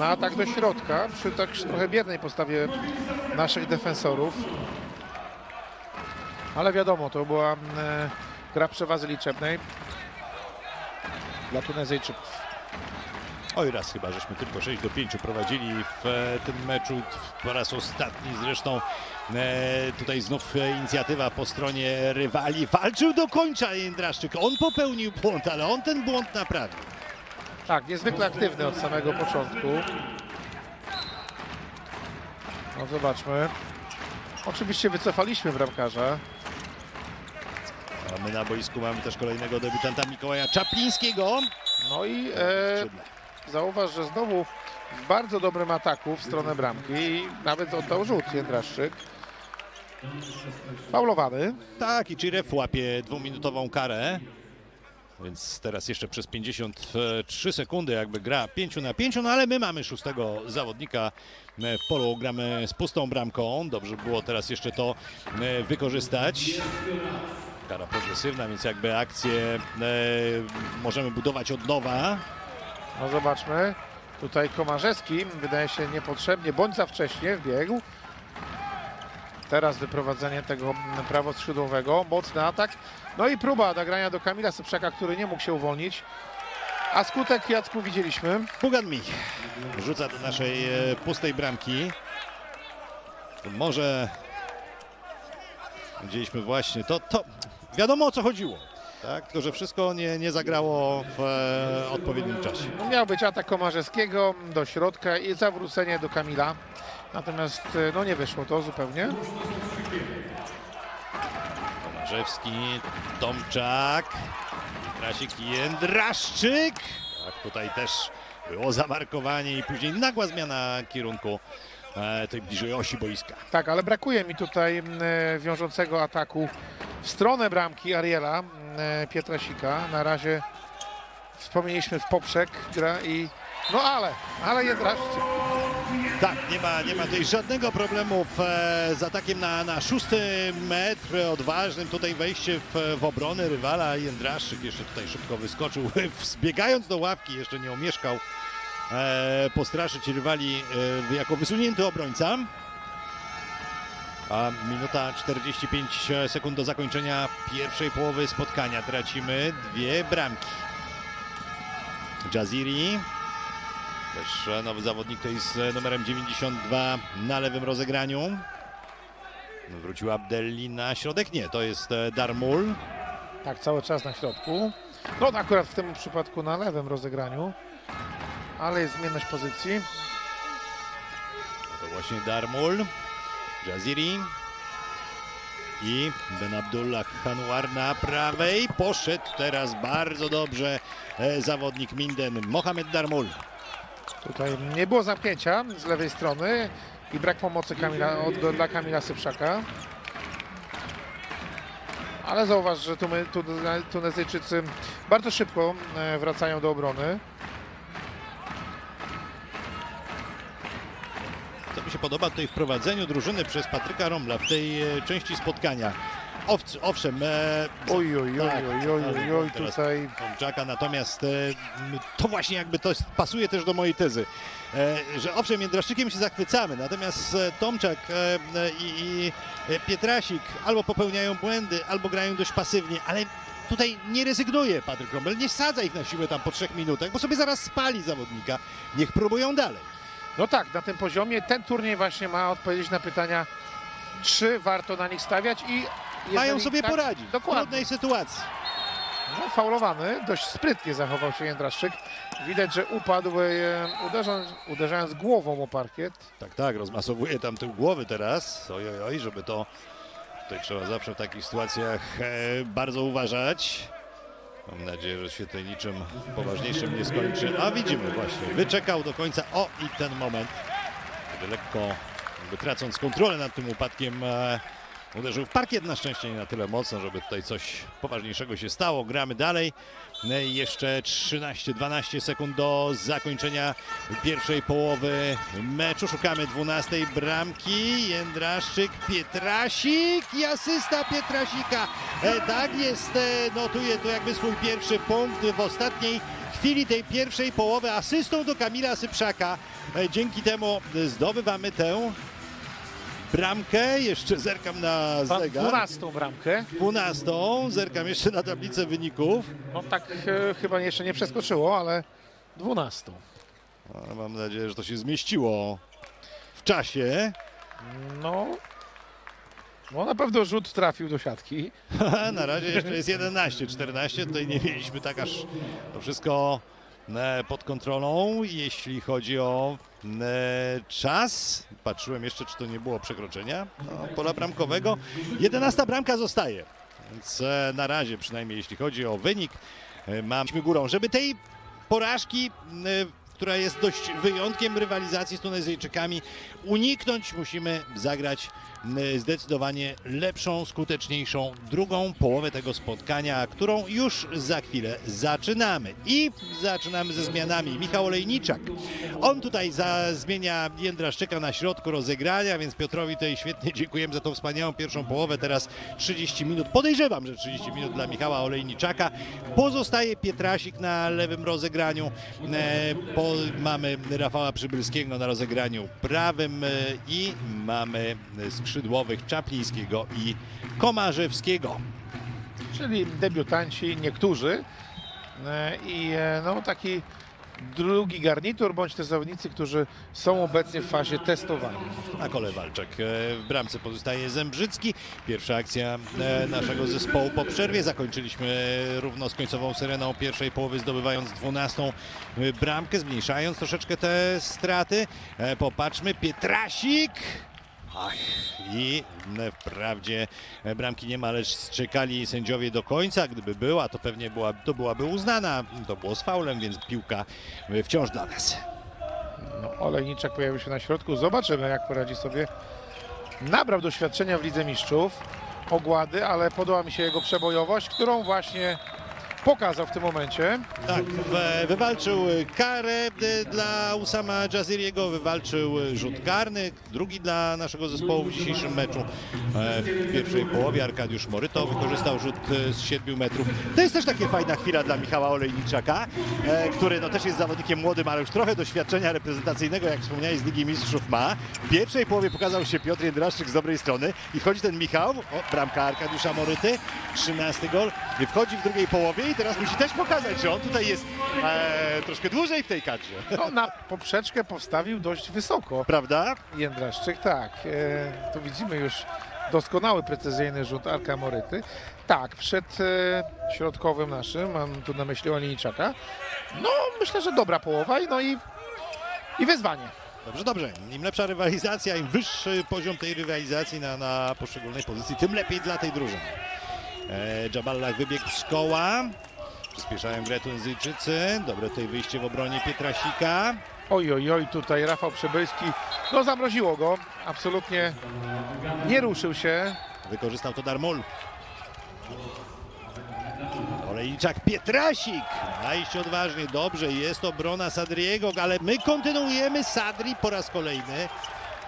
na atak do środka przy tak trochę biednej postawie naszych defensorów. Ale wiadomo, to była gra przewazy liczebnej dla Tunezyjczyków. Oj, raz chyba żeśmy tylko 6-5 prowadzili w tym meczu, po raz ostatni zresztą. Tutaj znów inicjatywa po stronie rywali. Walczył do końca Jędraszczyk. On popełnił błąd, ale on ten błąd naprawił. Tak, niezwykle aktywny od samego początku. No zobaczmy. Oczywiście wycofaliśmy bramkarza. A my na boisku mamy też kolejnego debiutanta Mikołaja Czaplińskiego. No i zauważ, że znowu w bardzo dobrym ataku w stronę bramki i nawet oddał rzut Jędraszczyk. Faulowany. Tak, i Chiref łapie 2-minutową karę. Więc teraz jeszcze przez 53 sekundy jakby gra 5 na 5, no ale my mamy 6. zawodnika w polu, gramy z pustą bramką. Dobrze było teraz jeszcze to wykorzystać. Kara progresywna, więc jakby akcję możemy budować od nowa. No zobaczmy. Tutaj Komarzewski wydaje się niepotrzebnie, bądź za wcześnie wbiegł. Teraz wyprowadzenie tego prawoskrzydłowego, mocny atak. No i próba nagrania do Kamila Syprzaka, który nie mógł się uwolnić. A skutek, Jacku, widzieliśmy. Boughanmi rzuca do naszej pustej bramki. Może widzieliśmy właśnie to wiadomo o co chodziło. Tak, tylko że wszystko nie zagrało w odpowiednim czasie. Miał być atak Komarzewskiego do środka i zawrócenie do Kamila. Natomiast no nie wyszło to zupełnie. Komarzewski, Tomczak, Krasik i Jędraszczyk. Tak, tutaj też było zamarkowanie i później nagła zmiana kierunku tej bliżej osi boiska. Tak, ale brakuje mi tutaj wiążącego ataku w stronę bramki Ariela Pietrasika. Na razie wspomnieliśmy w poprzek gra i... No ale Jędraszczyk Tak, nie ma tutaj żadnego problemu z atakiem na szósty metr. Odważnym tutaj wejście w obronę rywala. Jędraszczyk jeszcze tutaj szybko wyskoczył, wzbiegając do ławki, jeszcze nie omieszkał postraszyć rywali jako wysunięty obrońca. A minuta 45 sekund do zakończenia pierwszej połowy spotkania. Tracimy dwie bramki. Jaziri, też nowy zawodnik, to jest numerem 92 na lewym rozegraniu. Wrócił Abdelli na środek. Nie, to jest Darmoul. Tak, cały czas na środku. No akurat w tym przypadku na lewym rozegraniu, ale jest zmienność pozycji. No to właśnie Darmoul. Jaziri i Ben Abdullah. Anouar na prawej. Poszedł teraz bardzo dobrze zawodnik Minden, Mohamed Darmoul. Tutaj nie było zapięcia z lewej strony i brak pomocy dla Kamila Syprzaka. Ale zauważ, że Tunezyjczycy bardzo szybko wracają do obrony. Co mi się podoba tutaj wprowadzeniu drużyny przez Patryka Rombla w tej części spotkania. Owszem, tutaj Tomczaka, natomiast to właśnie jakby to pasuje też do mojej tezy, że owszem, Jędraszczykiem się zachwycamy, natomiast Tomczak i Pietrasik albo popełniają błędy, albo grają dość pasywnie, ale tutaj nie rezygnuje Patryk Rombel, nie wsadza ich na siłę tam po 3 minutach, bo sobie zaraz spali zawodnika, niech próbują dalej. No tak, na tym poziomie ten turniej właśnie ma odpowiedzieć na pytania, czy warto na nich stawiać i mają sobie tak poradzić w trudnej sytuacji. No, faulowany, dość sprytnie zachował się Jędraszczyk. Widać, że upadł, uderzając głową o parkiet. Tak, rozmasowuje tam tył głowy teraz. Ojojoj, żeby to... Tutaj trzeba zawsze w takich sytuacjach bardzo uważać. Mam nadzieję, że się tutaj niczym poważniejszym nie skończy. A widzimy właśnie, wyczekał do końca. O, i ten moment, kiedy lekko, jakby tracąc kontrolę nad tym upadkiem, uderzył w parkiet, na szczęście nie na tyle mocno, żeby tutaj coś poważniejszego się stało. Gramy dalej. Jeszcze 13-12 sekund do zakończenia pierwszej połowy meczu. Szukamy 12 bramki. Jędraszczyk, Pietrasik i asysta Pietrasika. Tak jest, notuje tu jakby swój pierwszy punkt w ostatniej chwili tej pierwszej połowy. Asystą do Kamila Syprzaka. Dzięki temu zdobywamy tę bramkę, jeszcze zerkam na zegar. 12. bramkę. 12. Zerkam jeszcze na tablicę wyników. No tak chyba jeszcze nie przeskoczyło, ale 12. Ale mam nadzieję, że to się zmieściło w czasie. No na pewno rzut trafił do siatki. Na razie jeszcze jest 11, 14. Tutaj nie mieliśmy tak aż to wszystko pod kontrolą, jeśli chodzi o czas. Patrzyłem jeszcze, czy to nie było przekroczenia pola bramkowego. 11. bramka zostaje, więc na razie przynajmniej jeśli chodzi o wynik mamy górą. Żeby tej porażki, która jest dość wyjątkiem rywalizacji z Tunezyjczykami, uniknąć, musimy zagrać zdecydowanie lepszą, skuteczniejszą drugą połowę tego spotkania, którą już za chwilę zaczynamy. I zaczynamy ze zmianami. Michał Olejniczak, on tutaj zmienia Jędraszczyka na środku rozegrania, więc Piotrowi tutaj świetnie dziękujemy za tą wspaniałą pierwszą połowę. Teraz 30 minut, podejrzewam, że 30 minut dla Michała Olejniczaka. Pozostaje Pietrasik na lewym rozegraniu, mamy Rafała Przybylskiego na rozegraniu prawym i mamy skrzydłowych Czaplińskiego i Komarzewskiego. Czyli debiutanci niektórzy i taki drugi garnitur, bądź te zawodnicy, którzy są obecnie w fazie testowania. Na kole Walczak. W bramce pozostaje Zembrzycki. Pierwsza akcja naszego zespołu po przerwie. Zakończyliśmy równo z końcową syreną pierwszej połowy, zdobywając 12. bramkę, zmniejszając troszeczkę te straty. Popatrzmy, Pietrasik. I wprawdzie bramki nie ma, lecz czekali sędziowie do końca. Gdyby była, to pewnie byłaby uznana. To było z faulem, więc piłka wciąż dla nas. Olejniczak pojawił się na środku. Zobaczymy, jak poradzi sobie. Nabrał doświadczenia w Lidze Mistrzów. Ogłady, ale podoba mi się jego przebojowość, którą właśnie pokazał w tym momencie. Tak, wywalczył karę dla Oussama Jaziriego, wywalczył rzut karny, drugi dla naszego zespołu w dzisiejszym meczu. W pierwszej połowie Arkadiusz Moryto wykorzystał rzut z 7 metrów. To jest też taka fajna chwila dla Michała Olejniczaka, który no też jest zawodnikiem młodym, ale już trochę doświadczenia reprezentacyjnego, jak wspomniałeś, z Ligi Mistrzów ma. W pierwszej połowie pokazał się Piotr Jędraszczyk z dobrej strony i wchodzi ten Michał, bramka Arkadiusza Moryty, 13 gol, wchodzi w drugiej połowie i teraz musi też pokazać, że on tutaj jest troszkę dłużej w tej kadrze. No, na poprzeczkę postawił dość wysoko. Prawda? Jędraszczyk, tak. Tu widzimy już doskonały, precyzyjny rzut Arka Moryty. Tak, przed środkowym naszym, mam tu na myśli Olejniczaka. No, myślę, że dobra połowa i wyzwanie. Dobrze, dobrze. Im lepsza rywalizacja, im wyższy poziom tej rywalizacji na poszczególnej pozycji, tym lepiej dla tej drużyny. Jaballah wybiegł z koła. Przyspieszają grę Tunezyjczycy. Dobre tutaj wyjście w obronie Pietrasika. Oj, oj, oj, tutaj Rafał Przybylski. No, zamroziło go. Absolutnie nie ruszył się. Wykorzystał to Darmoul. Olejniczak, Pietrasik. Najść odważnie, dobrze. Jest obrona Sadriego, ale my kontynuujemy. Sadri po raz kolejny.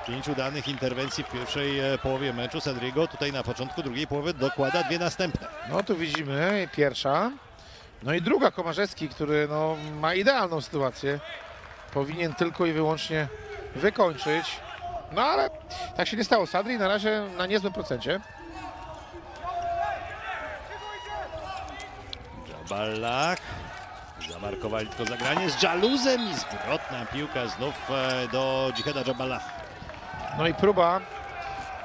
5 udanych interwencji w pierwszej połowie meczu. Sadriego tutaj na początku drugiej połowy dokłada 2 następne. No tu widzimy pierwsza. No i druga Komarzewski, który no, ma idealną sytuację. Powinien tylko i wyłącznie wykończyć. No ale tak się nie stało. Sadri na razie na niezłym procencie. Jaballah. Zamarkowali tylko zagranie z Jaluzem i zwrotna piłka znów do Jiheda Jaballaha. No i próba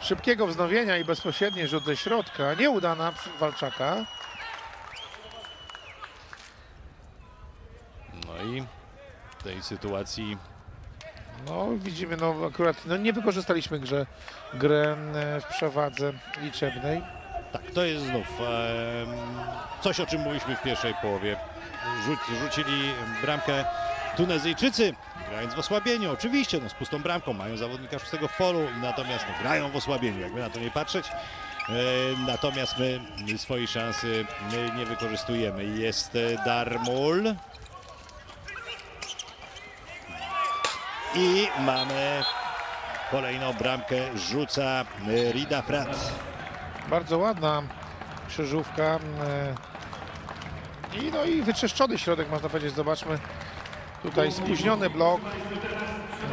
szybkiego wznowienia i bezpośredni rzut ze środka. Nieudana Walczaka. No i w tej sytuacji no widzimy, no akurat no, nie wykorzystaliśmy grę w przewadze liczebnej. Tak, to jest znów coś, o czym mówiliśmy w pierwszej połowie. Rzucili bramkę Tunezyjczycy, grając w osłabieniu. Oczywiście, no, z pustą bramką, mają zawodnika 6 w polu, natomiast no, grają w osłabieniu, jakby na to nie patrzeć. Natomiast my swojej szansy nie wykorzystujemy. Jest Darmoul. I mamy kolejną bramkę, rzuca Rida Frat. Bardzo ładna krzyżówka. I no i wyczyszczony środek, można powiedzieć. Zobaczmy tutaj spóźniony blok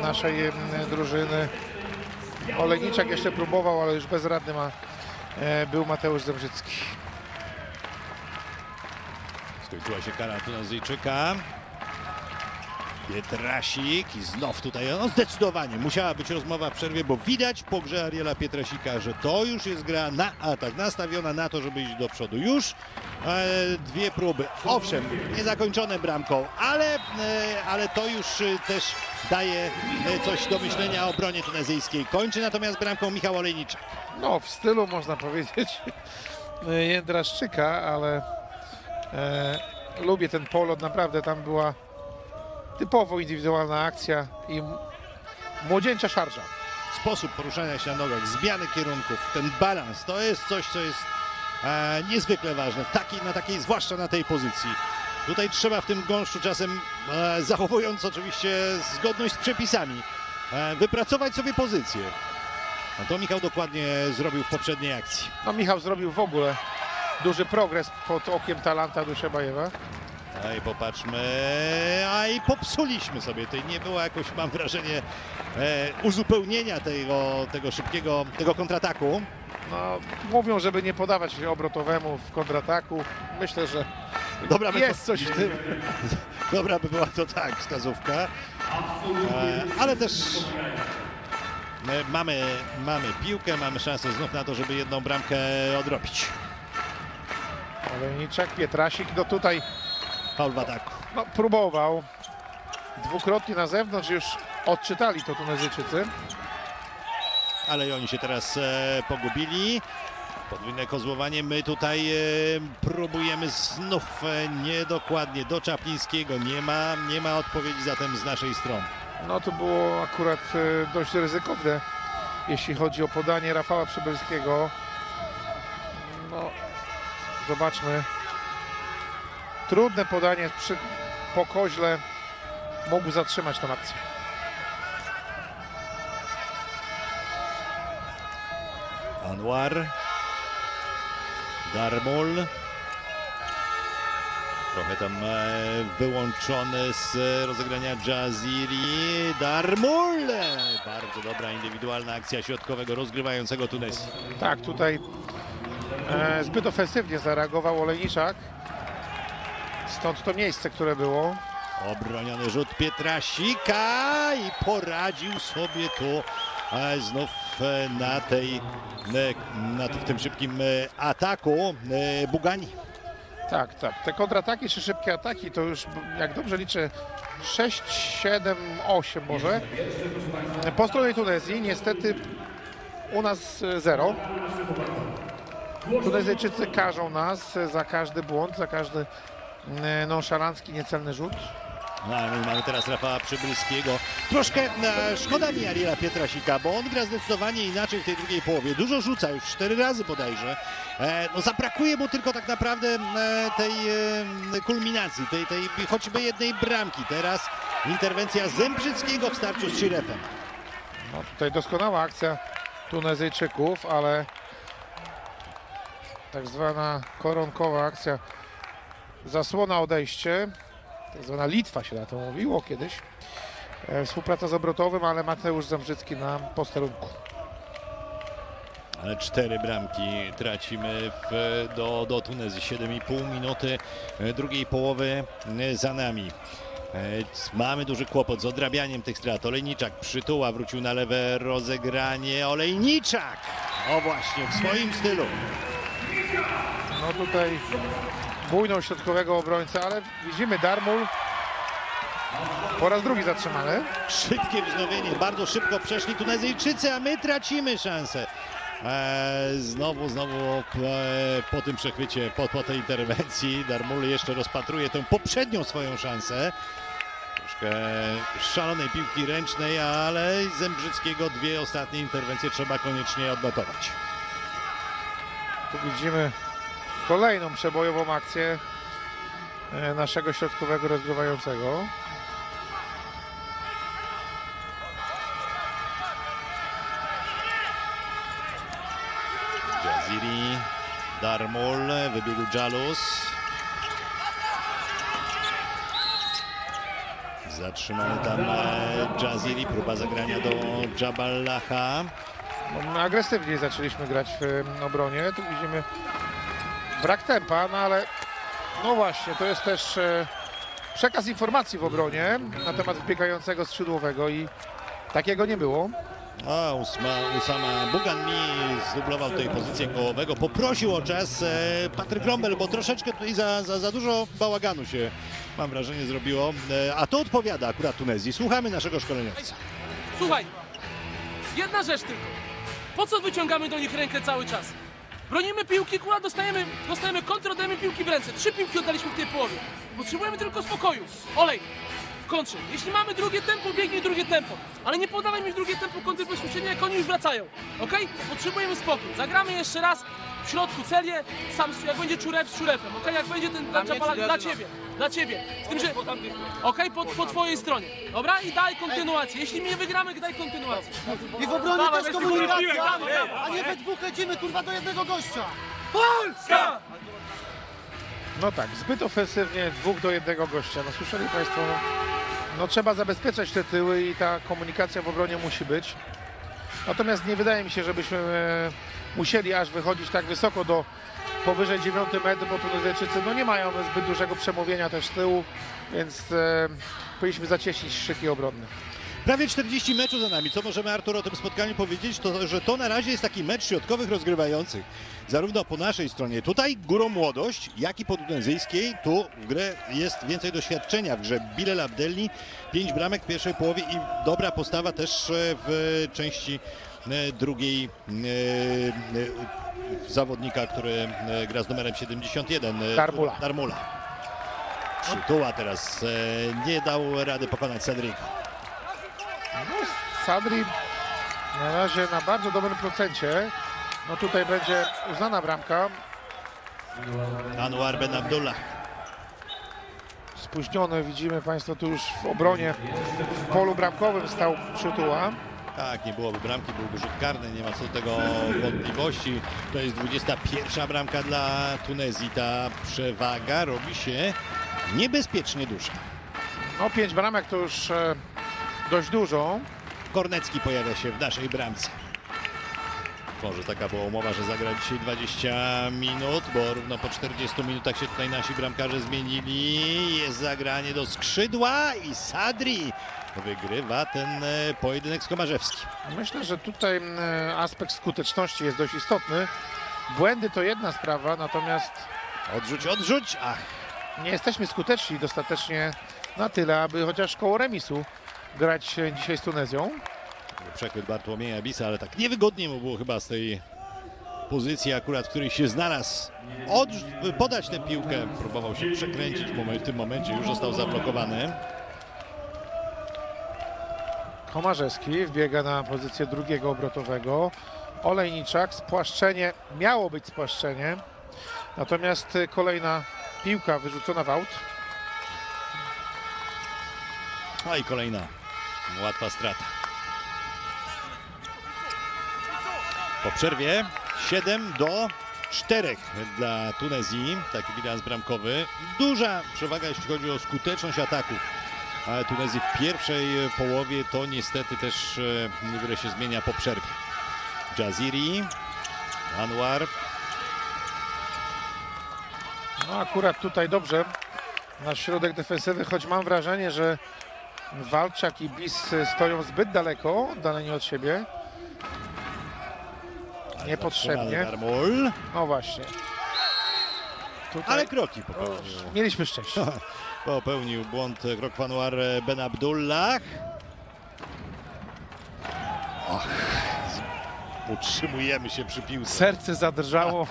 naszej drużyny. Olejniczak jeszcze próbował, ale już bezradny był Mateusz Zembrzycki. Skończyła się kara Tunezyjczyka. Pietrasik i znów tutaj, no zdecydowanie musiała być rozmowa w przerwie, bo widać po grze Ariela Pietrasika, że to już jest gra na atak, nastawiona na to, żeby iść do przodu. Już 2 próby, owszem, niezakończone bramką, ale to już też daje coś do myślenia o obronie tunezyjskiej. Kończy natomiast bramką Michał Olejniczak. No w stylu, można powiedzieć, Jędraszczyka, ale lubię ten polot, naprawdę tam była typowo indywidualna akcja i młodzieńcza szarża. Sposób poruszania się na nogach, zmiany kierunków, ten balans, to jest coś, co jest niezwykle ważne, na takiej, zwłaszcza na tej pozycji. Tutaj trzeba w tym gąszczu czasem, zachowując oczywiście zgodność z przepisami, wypracować sobie pozycję. A to Michał dokładnie zrobił w poprzedniej akcji. No Michał zrobił w ogóle duży progres pod okiem talenta Duszebajewa. A i popatrzmy, popsuliśmy sobie. Tutaj nie było jakoś, mam wrażenie, uzupełnienia tego szybkiego, kontrataku. No, mówią, żeby nie podawać się obrotowemu w kontrataku. Myślę, że dobra jest coś w tym. Dobra by była to tak, wskazówka. Ale też mamy piłkę, mamy szansę znów na to, żeby jedną bramkę odrobić. Olejniczak, Pietrasik, no tutaj faul w ataku. No, próbował. Dwukrotnie na zewnątrz już odczytali to Tunezyjczycy. Ale i oni się teraz pogubili. Podwójne kozłowanie. My tutaj próbujemy znów niedokładnie do Czaplińskiego. Nie ma odpowiedzi zatem z naszej strony. No to było akurat dość ryzykowne, jeśli chodzi o podanie Rafała Przybylskiego. No, zobaczmy. Trudne podanie po koźle. Mógł zatrzymać tę akcję. Anouar. Darmoul. Trochę tam wyłączony z rozegrania Jaziri. Darmoul! Bardzo dobra indywidualna akcja środkowego rozgrywającego Tunezję. Tak, tutaj zbyt ofensywnie zareagował Olejniczak. Stąd to miejsce, które było. Obroniony rzut Pietrasika i poradził sobie tu znów w tym szybkim ataku Boughanmi. Tak, tak. Te kontrataki czy szybkie ataki to już, jak dobrze liczę, 6, 7, 8 może. Po stronie Tunezji niestety u nas 0. Tunezyjczycy karzą nas za każdy błąd, za każdy nonszalancki, niecelny rzut. Mamy teraz Rafała Przybylskiego. Troszkę szkoda mi Ariela Pietrasika, bo on gra zdecydowanie inaczej w tej drugiej połowie. Dużo rzuca, już 4 razy bodajże. No zabrakuje mu tylko tak naprawdę tej kulminacji, tej choćby jednej bramki. Teraz interwencja Zembrzyckiego w starciu z Chirefem. No tutaj doskonała akcja Tunezyjczyków, ale tak zwana koronkowa akcja, zasłona odejście. Tak zwana Litwa się na to mówiło kiedyś. Współpraca z obrotowym, ale Mateusz Zembrzycki na posterunku. Ale 4 bramki tracimy do Tunezji. 7,5 minuty drugiej połowy za nami. Mamy duży kłopot z odrabianiem tych strat. Olejniczak, Przytuła, wrócił na lewe rozegranie. Olejniczak! O właśnie, w swoim stylu. No tutaj bujną środkowego obrońcę, ale widzimy Darmoul po raz drugi zatrzymany. Szybkie wznowienie, bardzo szybko przeszli Tunezyjczycy, a my tracimy szansę. Znowu po tym przechwycie, po tej interwencji Darmoul jeszcze rozpatruje tę poprzednią swoją szansę. Troszkę szalonej piłki ręcznej, ale Zembrzyckiego 2 ostatnie interwencje trzeba koniecznie odnotować. Tu widzimy kolejną przebojową akcję naszego środkowego rozgrywającego. Jaziri, Darmoul, wybiegł Djalous. Zatrzymany tam Jaziri, próba zagrania do Jaballaha. No, agresywniej zaczęliśmy grać w obronie. Tu widzimy brak tempa, no ale no właśnie, to jest też przekaz informacji w obronie na temat wybiegającego skrzydłowego i takiego nie było. A Usama Boughanmi zdublował tutaj pozycję kołowego, poprosił o czas Patryk Rombel, bo troszeczkę tutaj za dużo bałaganu się, mam wrażenie, zrobiło. A to odpowiada akurat Tunezji. Słuchamy naszego szkoleniowca. Słuchaj, jedna rzecz tylko. Po co wyciągamy do nich rękę cały czas? Bronimy piłki, kula, dostajemy kontr, oddajemy piłki w ręce. 3 piłki oddaliśmy w tej połowie. Potrzebujemy tylko spokoju. Olej, kończy. Jeśli mamy drugie tempo, biegnij drugie tempo. Ale nie podawaj mi drugie tempo kontry bezpośrednio, jak oni już wracają. Ok? Potrzebujemy spokój. Zagramy jeszcze raz w środku, celię, sam, jak będzie Czuref z Czurefem. Ok? Jak będzie ten Dżabala dla ciebie. Dla ciebie. Z tym, że... Okej, po twojej stronie. Dobra? I daj kontynuację. Jeśli my nie wygramy, daj kontynuację. I w obronie też komunikacja, a nie we dwóch lecimy, kurwa, do jednego gościa. Polska! No tak, zbyt ofensywnie 2 do 1 gościa. No słyszeli Państwo, no trzeba zabezpieczać te tyły i ta komunikacja w obronie musi być. Natomiast nie wydaje mi się, żebyśmy musieli aż wychodzić tak wysoko do powyżej 9 metr, bo Tunezyjczycy no nie mają zbyt dużego przemówienia też z tyłu, więc powinniśmy zacieśnić szyki obronne. Prawie 40 meczów za nami. Co możemy, Artur, o tym spotkaniu powiedzieć? To, że to na razie jest taki mecz środkowych rozgrywających. Zarówno po naszej stronie, tutaj górą młodość, jak i po tunezyjskiej. Tu w grę jest więcej doświadczenia w grze. Bilel Abdelli, 5 bramek w pierwszej połowie i dobra postawa też w części drugiej zawodnika, który gra z numerem 71. Darmoula. Przytuła teraz nie dał rady pokonać Sadriego. No, Sadri na razie na bardzo dobrym procencie. No tutaj będzie uznana bramka. Anouar Ben Abdallah. opóźnione. Widzimy Państwo tu już w obronie, w polu bramkowym stał Czytuła. Tak, nie byłoby bramki, byłby rzut karny, nie ma co do tego wątpliwości. To jest 21. bramka dla Tunezji. Ta przewaga robi się niebezpiecznie duża. No 5 bramek to już dość dużo. Kornecki pojawia się w naszej bramce. Może taka była umowa, że zagra dzisiaj 20 minut, bo równo po 40 minutach się tutaj nasi bramkarze zmienili. Jest zagranie do skrzydła i Sadri wygrywa ten pojedynek z Komarzewskim. Myślę, że tutaj aspekt skuteczności jest dość istotny. Błędy to jedna sprawa, natomiast... Odrzuć! Ach! Nie jesteśmy skuteczni dostatecznie na tyle, aby chociaż koło remisu grać dzisiaj z Tunezją. Przechwyt Bartłomieja Bissa, ale tak niewygodnie mu było chyba z tej pozycji akurat, w której się znalazł, podać tę piłkę. Próbował się przekręcić, w tym momencie już został zablokowany. Komarzewski wbiega na pozycję drugiego obrotowego. Olejniczak, spłaszczenie, miało być spłaszczenie, natomiast kolejna piłka wyrzucona w aut. No i kolejna łatwa strata. Po przerwie 7-4 dla Tunezji. Taki bilans bramkowy. Duża przewaga, jeśli chodzi o skuteczność ataków. Ale Tunezji w pierwszej połowie to niestety też niewiele się zmienia po przerwie. Jaziri, Anouar. No akurat tutaj dobrze na środek defensywy, choć mam wrażenie, że Walczak i Biss stoją zbyt daleko, daleni od siebie. Niepotrzebnie. No właśnie. Tutaj... Ale kroki popełnił. Mieliśmy szczęście. Popełnił błąd krok Anouar Ben Abdullah. Och, utrzymujemy się przy piłce. Serce zadrżało.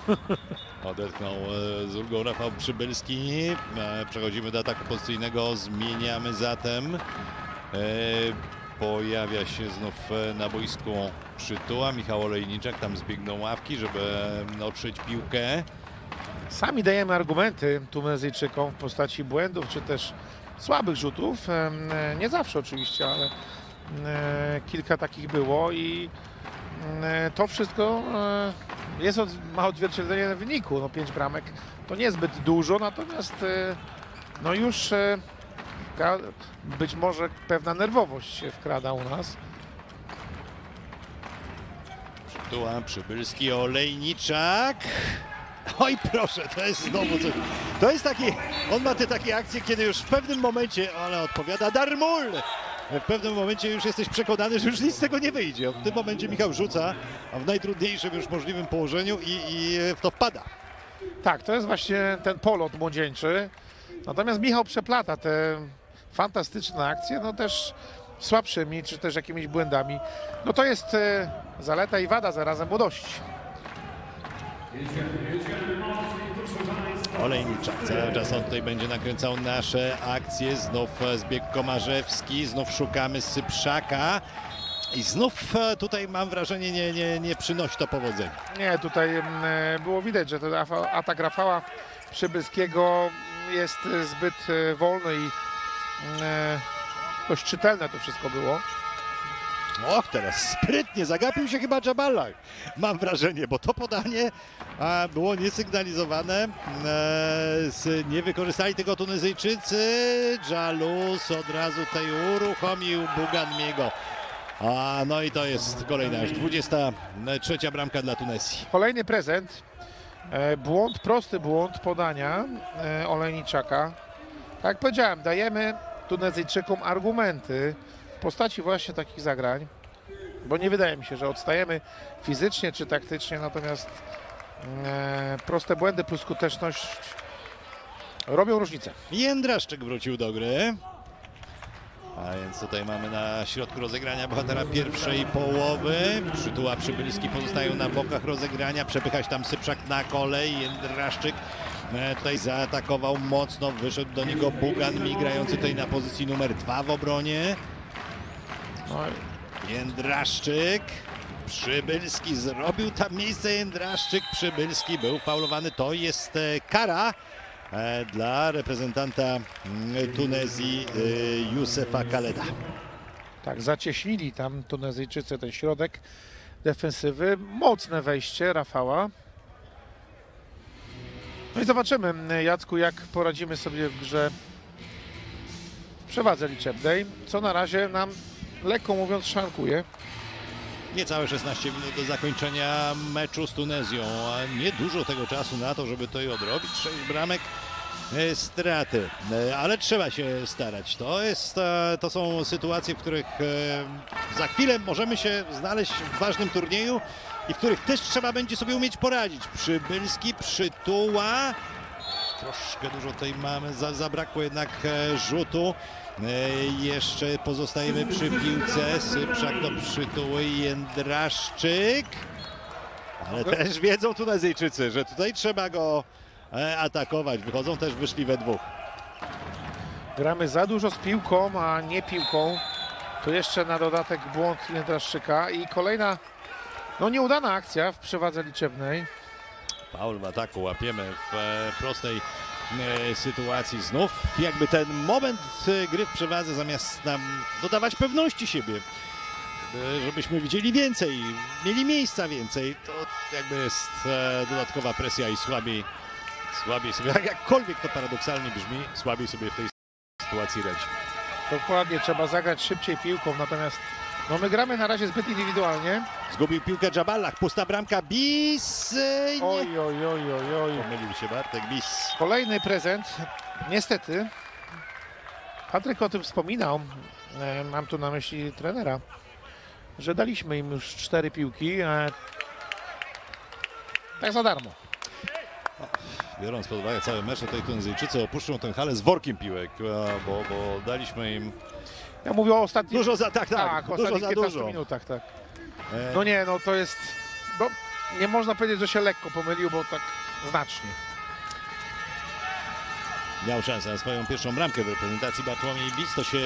Odetchnął z ulgą Rafał Przybylski. Przechodzimy do ataku pozycyjnego. Zmieniamy zatem. Pojawia się znów na boisku Czytuła. Michał Olejniczak, tam zbiegną ławki, żeby otrzeć piłkę. Sami dajemy argumenty Tunezyjczykom w postaci błędów, czy też słabych rzutów. Nie zawsze oczywiście, ale kilka takich było i to wszystko jest, ma odzwierciedlenie w wyniku. No 5 bramek to niezbyt dużo, natomiast no już być może pewna nerwowość się wkrada u nas. Czytuła, Przybylski, Olejniczak. Oj proszę, to jest znowu coś. To jest taki, on ma te takie akcje, kiedy już w pewnym momencie, ale odpowiada Darmoul. W pewnym momencie już jesteś przekonany, że już nic z tego nie wyjdzie. W tym momencie Michał rzuca, a w najtrudniejszym już możliwym położeniu i w to wpada. Tak, to jest właśnie ten polot młodzieńczy. Natomiast Michał przeplata te fantastyczne akcje, no też słabszymi, czy też jakimiś błędami. No to jest zaleta i wada zarazem młodości. Olejniczak cały czas on tutaj będzie nakręcał nasze akcje. Znów zbieg Komarzewski, znów szukamy Syprzaka. I znów tutaj mam wrażenie nie przynosi to powodzenia. Nie, tutaj było widać, że ten atak Rafała Przybylskiego jest zbyt wolny i dość czytelne to wszystko było. Och, teraz sprytnie zagapił się chyba Jaballah. Mam wrażenie, bo to podanie było niesygnalizowane. Nie wykorzystali tego Tunezyjczycy. Dżalus od razu tutaj uruchomił Boughanmiego. No i to jest kolejna, już 23. bramka dla Tunezji. Kolejny prezent. Błąd, prosty błąd podania Olejniczaka. Tak jak powiedziałem, dajemy Tunezyjczykom argumenty w postaci właśnie takich zagrań, bo nie wydaje mi się, że odstajemy fizycznie czy taktycznie, natomiast proste błędy plus skuteczność robią różnicę. Jędraszczyk wrócił do gry. A więc tutaj mamy na środku rozegrania bohatera pierwszej połowy. Czytuła, Przybylski pozostają na bokach rozegrania. Przepychać tam Syprzak na kolej. Jędraszczyk tutaj zaatakował mocno. Wyszedł do niego Boughanmi, grający tutaj na pozycji numer 2 w obronie. Jędraszczyk, Przybylski zrobił tam miejsce. Jędraszczyk, Przybylski był faulowany. To jest kara. dla reprezentanta Tunezji Yousefa Kaleda. Tak, zacieśnili tam Tunezyjczycy ten środek defensywy. Mocne wejście Rafała. No i zobaczymy, Jacku, jak poradzimy sobie w grze w przewadze liczebnej, co na razie nam, lekko mówiąc, szwankuje. Niecałe 16 minut do zakończenia meczu z Tunezją. Nie dużo tego czasu na to, żeby to i odrobić. 6 bramek straty, ale trzeba się starać. To są sytuacje, w których za chwilę możemy się znaleźć w ważnym turnieju i w których też trzeba będzie sobie umieć poradzić. Przybylski, Przytuła. Troszkę dużo tutaj mamy, zabrakło jednak rzutu. Jeszcze pozostajemy przy piłce. Syprzak do Przytuły, Jędraszczyk. Ale też wiedzą Tunezyjczycy, że tutaj trzeba go atakować. Wychodzą też, wyszli we dwóch. Gramy za dużo z piłką, a nie piłką. Tu jeszcze na dodatek błąd Jędraszczyka i kolejna no nieudana akcja w przewadze liczebnej. Faul w ataku łapiemy w prostej sytuacji. Znów jakby ten moment gry w przewadze, zamiast nam dodawać pewności siebie, żebyśmy widzieli więcej, mieli miejsca więcej, to jakby jest dodatkowa presja i słabiej sobie, jakkolwiek to paradoksalnie brzmi, słabiej sobie w tej sytuacji radzi. Dokładnie, trzeba zagrać szybciej piłką, natomiast no my gramy na razie zbyt indywidualnie. Zgubił piłkę Jaballah, pusta bramka, Biss. Oj. Pomylił się Bartek, Biss. Kolejny prezent, niestety. Patryk o tym wspominał, mam tu na myśli trenera, że daliśmy im już 4 piłki, tak za darmo. Biorąc pod uwagę cały mecz, tutaj Tunezyjczycy opuszczą tę halę z workiem piłek, bo daliśmy im... Ja mówię o ostatnich... Dużo za, ostatnich 15 minutach, tak. No nie, no to jest... No, nie można powiedzieć, że się lekko pomylił, bo tak znacznie. Miał szansę na swoją pierwszą bramkę w reprezentacji Bartłomiej Biss, to się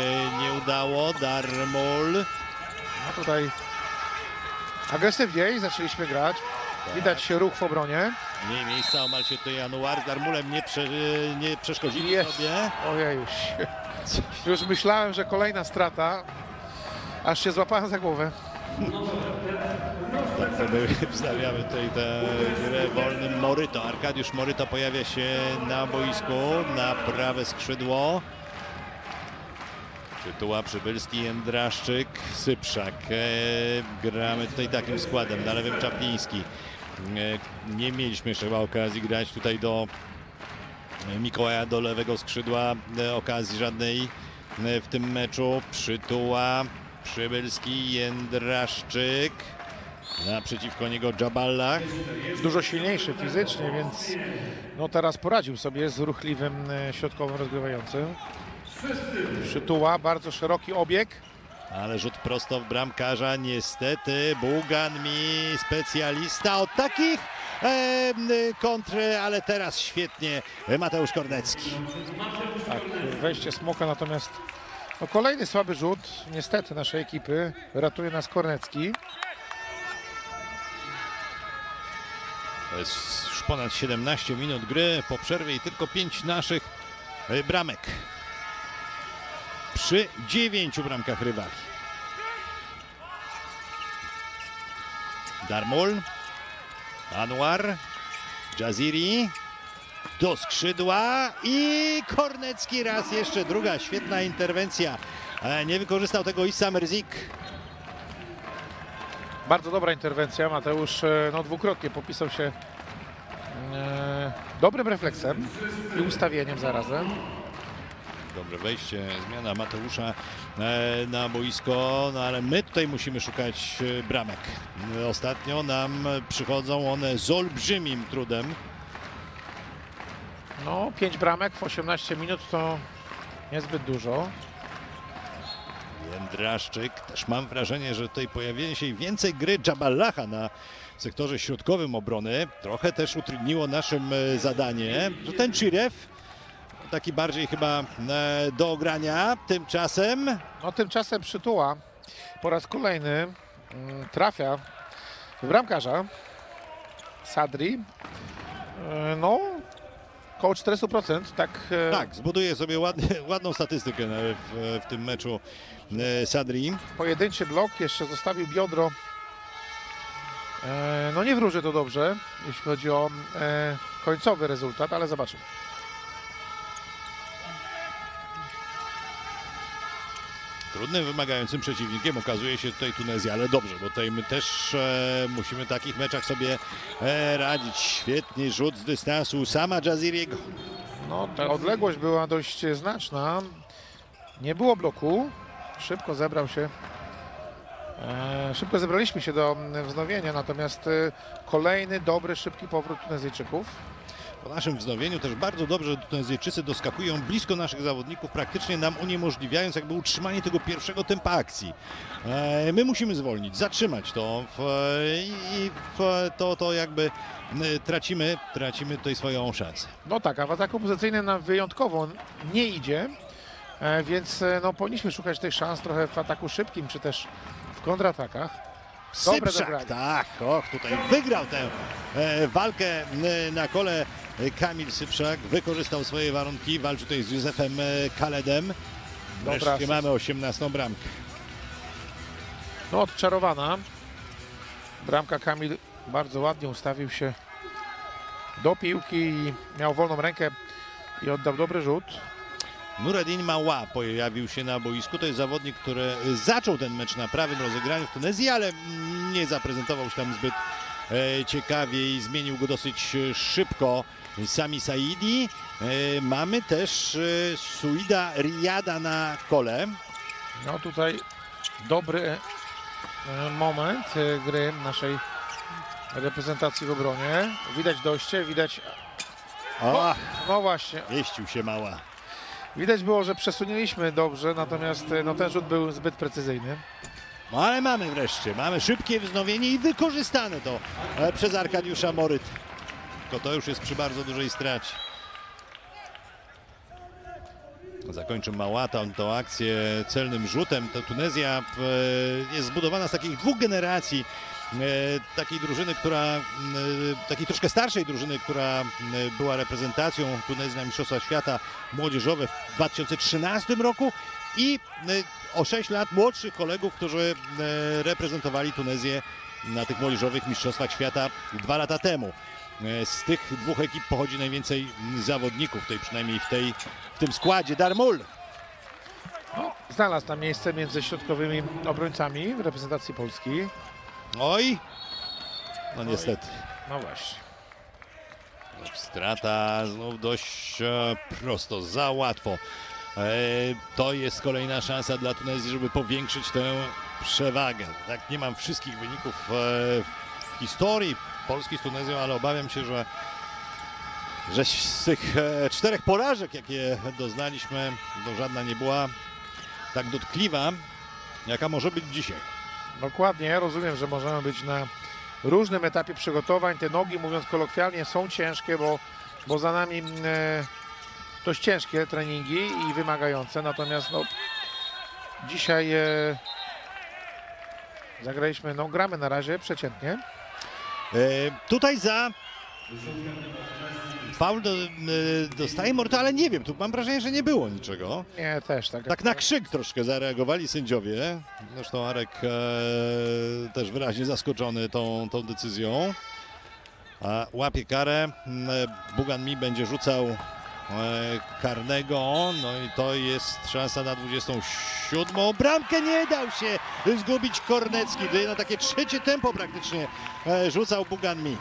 nie udało. Darmoul. No tutaj agresywniej zaczęliśmy grać. Widać ruch w obronie. Mniej miejsca, omal się tutaj Anouar z Darmoulem nie przeszkodzili sobie. Ojej, już myślałem, że kolejna strata, aż się złapałem za głowę. Wstawiamy tutaj tę grę wolnym. Moryto, Arkadiusz Moryto pojawia się na boisku, na prawe skrzydło. Czytuła, Przybylski, Jędraszczyk, Syprzak. Gramy tutaj takim składem, na lewym Czapliński. Nie mieliśmy jeszcze chyba okazji grać tutaj do Mikołaja, do lewego skrzydła. Okazji żadnej w tym meczu. Przytuła, Przybylski, Jędraszczyk. Naprzeciwko niego Jaballah. Dużo silniejszy fizycznie, więc no teraz poradził sobie z ruchliwym środkowym rozgrywającym. Przytuła, bardzo szeroki obieg. Ale rzut prosto w bramkarza, niestety. Boughanmi, specjalista od takich kontr, ale teraz świetnie Mateusz Kornecki. Tak, wejście Smoka, natomiast no, kolejny słaby rzut, niestety, naszej ekipy. Ratuje nas Kornecki. To jest już ponad 17 minut gry po przerwie i tylko 5 naszych bramek przy 9 bramkach rywali. Darmoul, Anouar, Jaziri do skrzydła i Kornecki raz jeszcze, druga świetna interwencja. Nie wykorzystał tego Issam Rzik. Bardzo dobra interwencja, Mateusz no dwukrotnie popisał się dobrym refleksem i ustawieniem zarazem. Dobre wejście, zmiana Mateusza na boisko, no ale my tutaj musimy szukać bramek. Ostatnio nam przychodzą one z olbrzymim trudem. No 5 bramek w 18 minut to niezbyt dużo. Jędraszczyk, też mam wrażenie, że tutaj pojawienie się więcej gry Jaballaha na sektorze środkowym obrony trochę też utrudniło naszym zadanie, że ten Chiref taki bardziej chyba do ogrania. Tymczasem... No tymczasem Przytuła po raz kolejny trafia w bramkarza Sadri. No Koło 40%, tak? Tak, zbuduje sobie ładną statystykę w tym meczu Sadri. Pojedynczy blok, jeszcze zostawił biodro. No nie wróży to dobrze, jeśli chodzi o końcowy rezultat, ale zobaczymy. Trudnym, wymagającym przeciwnikiem okazuje się tutaj Tunezja, ale dobrze, bo tutaj my też musimy w takich meczach sobie radzić. Świetnie rzut z dystansu Oussama Jaziriego. No, ta odległość była dość znaczna. Nie było bloku. Szybko zebrał się. Szybko zebraliśmy się do wznowienia, natomiast kolejny dobry, szybki powrót Tunezyjczyków. Po naszym wznowieniu też bardzo dobrze Tunezyjczycy doskakują blisko naszych zawodników, praktycznie nam uniemożliwiając jakby utrzymanie tego pierwszego tempa akcji. My musimy zwolnić, zatrzymać to i to jakby tracimy tutaj swoją szansę. No tak, a w ataku pozycyjnym nam wyjątkowo nie idzie, więc no, powinniśmy szukać tych szans trochę w ataku szybkim, czy też w kontratakach. Syprzak, tak, och, tutaj wygrał tę walkę na kole Kamil Syprzak, wykorzystał swoje warunki, walczy tutaj z Józefem Kaledem. Wreszcie mamy 18. bramkę. No odczarowana bramka. Kamil bardzo ładnie ustawił się do piłki i miał wolną rękę i oddał dobry rzut. Nureddine Mala pojawił się na boisku. To jest zawodnik, który zaczął ten mecz na prawym rozegraniu w Tunezji, ale nie zaprezentował się tam zbyt ciekawie i zmienił go dosyć szybko Sami Saidi. Mamy też Souida Riada na kole. No tutaj dobry moment gry naszej reprezentacji w obronie. Widać dojście, widać... O, no właśnie. Mieścił się Mala. Widać było, że przesunęliśmy dobrze, natomiast no, ten rzut był zbyt precyzyjny. No ale mamy wreszcie, mamy szybkie wznowienie i wykorzystane to przez Arkadiusza Morytę. Tylko to już jest przy bardzo dużej stracie. Zakończył Mala tą akcję celnym rzutem. To Tunezja jest zbudowana z takich dwóch generacji. Takiej drużyny, która, takiej troszkę starszej drużyny, która była reprezentacją Tunezji na Mistrzostwa Świata Młodzieżowe w 2013 roku i o 6 lat młodszych kolegów, którzy reprezentowali Tunezję na tych młodzieżowych Mistrzostwach Świata 2 lata temu. Z tych dwóch ekip pochodzi najwięcej zawodników, tej, przynajmniej w tym składzie. Darmoul. No, znalazł tam miejsce między środkowymi obrońcami w reprezentacji Polski. Oj, no niestety. No właśnie. Strata znów dość prosto, za łatwo. To jest kolejna szansa dla Tunezji, żeby powiększyć tę przewagę. Tak, nie mam wszystkich wyników w historii Polski z Tunezją, ale obawiam się, że z tych 4 porażek, jakie doznaliśmy, to żadna nie była tak dotkliwa, jaka może być dzisiaj. Dokładnie, rozumiem, że możemy być na różnym etapie przygotowań. Te nogi, mówiąc kolokwialnie, są ciężkie, bo za nami dość ciężkie treningi i wymagające. Natomiast no, dzisiaj zagraliśmy, no gramy na razie przeciętnie. Tutaj za faul dostaje Moryto, ale nie wiem, tu mam wrażenie, że nie było niczego. Nie, też tak. Tak na krzyk troszkę zareagowali sędziowie. Zresztą Arek też wyraźnie zaskoczony tą decyzją. A łapie karę. Boughanmi będzie rzucał karnego. No i to jest szansa na 27. Bramkę nie dał się zgubić Kornecki. Na takie trzecie tempo praktycznie rzucał Boughanmi.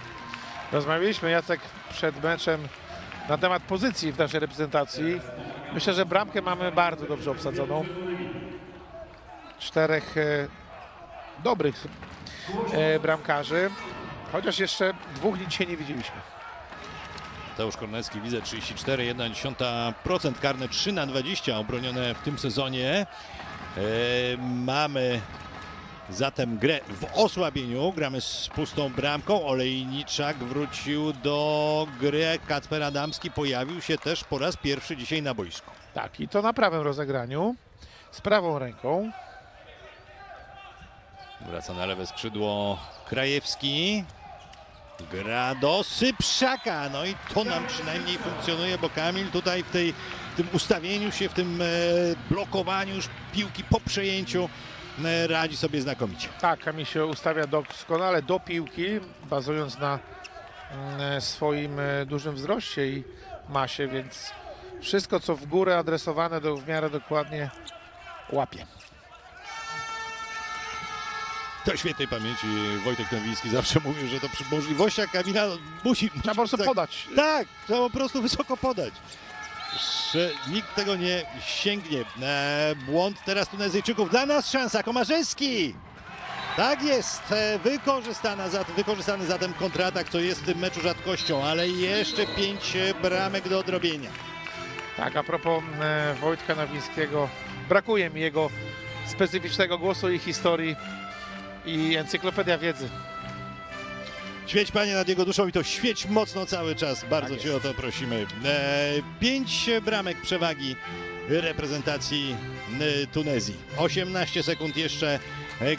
Rozmawialiśmy, Jacek, przed meczem na temat pozycji w naszej reprezentacji. Myślę, że bramkę mamy bardzo dobrze obsadzoną. 4 dobrych bramkarzy, chociaż jeszcze 2 dzisiaj nie widzieliśmy. Mateusz Kornecki, widzę, 34,1%, karne 3/20 obronione w tym sezonie. Mamy zatem grę w osłabieniu, gramy z pustą bramką. Olejniczak wrócił do gry, Kacper Adamski pojawił się też po raz pierwszy dzisiaj na boisku. Tak, i to na prawym rozegraniu, z prawą ręką. Wraca na lewe skrzydło Krajewski. Gra do Syprzaka, no i to nam przynajmniej funkcjonuje, bo Kamil tutaj w tym ustawieniu się, w tym blokowaniu już piłki po przejęciu radzi sobie znakomicie. Tak, Kamil się ustawia doskonale do piłki, bazując na swoim dużym wzroście i masie, więc wszystko co w górę adresowane w miarę dokładnie łapie. Do świetnej pamięci Wojtek Tęwiński zawsze mówił, że to przy możliwościach Kamila musi trzeba po prostu podać. Tak, trzeba po prostu wysoko podać. Nikt tego nie sięgnie. Błąd teraz Tunezyjczyków. Dla nas szansa. Komarzewski. Tak jest. Wykorzystany zatem kontratak, co jest w tym meczu rzadkością, ale jeszcze 5 bramek do odrobienia. Tak, a propos Wojtka Nawińskiego, brakuje mi jego specyficznego głosu i historii. I encyklopedia wiedzy. Świeć, Panie, nad jego duszą i to świeć mocno cały czas. Bardzo tak Cię o to prosimy. 5 bramek przewagi reprezentacji Tunezji. 18 sekund jeszcze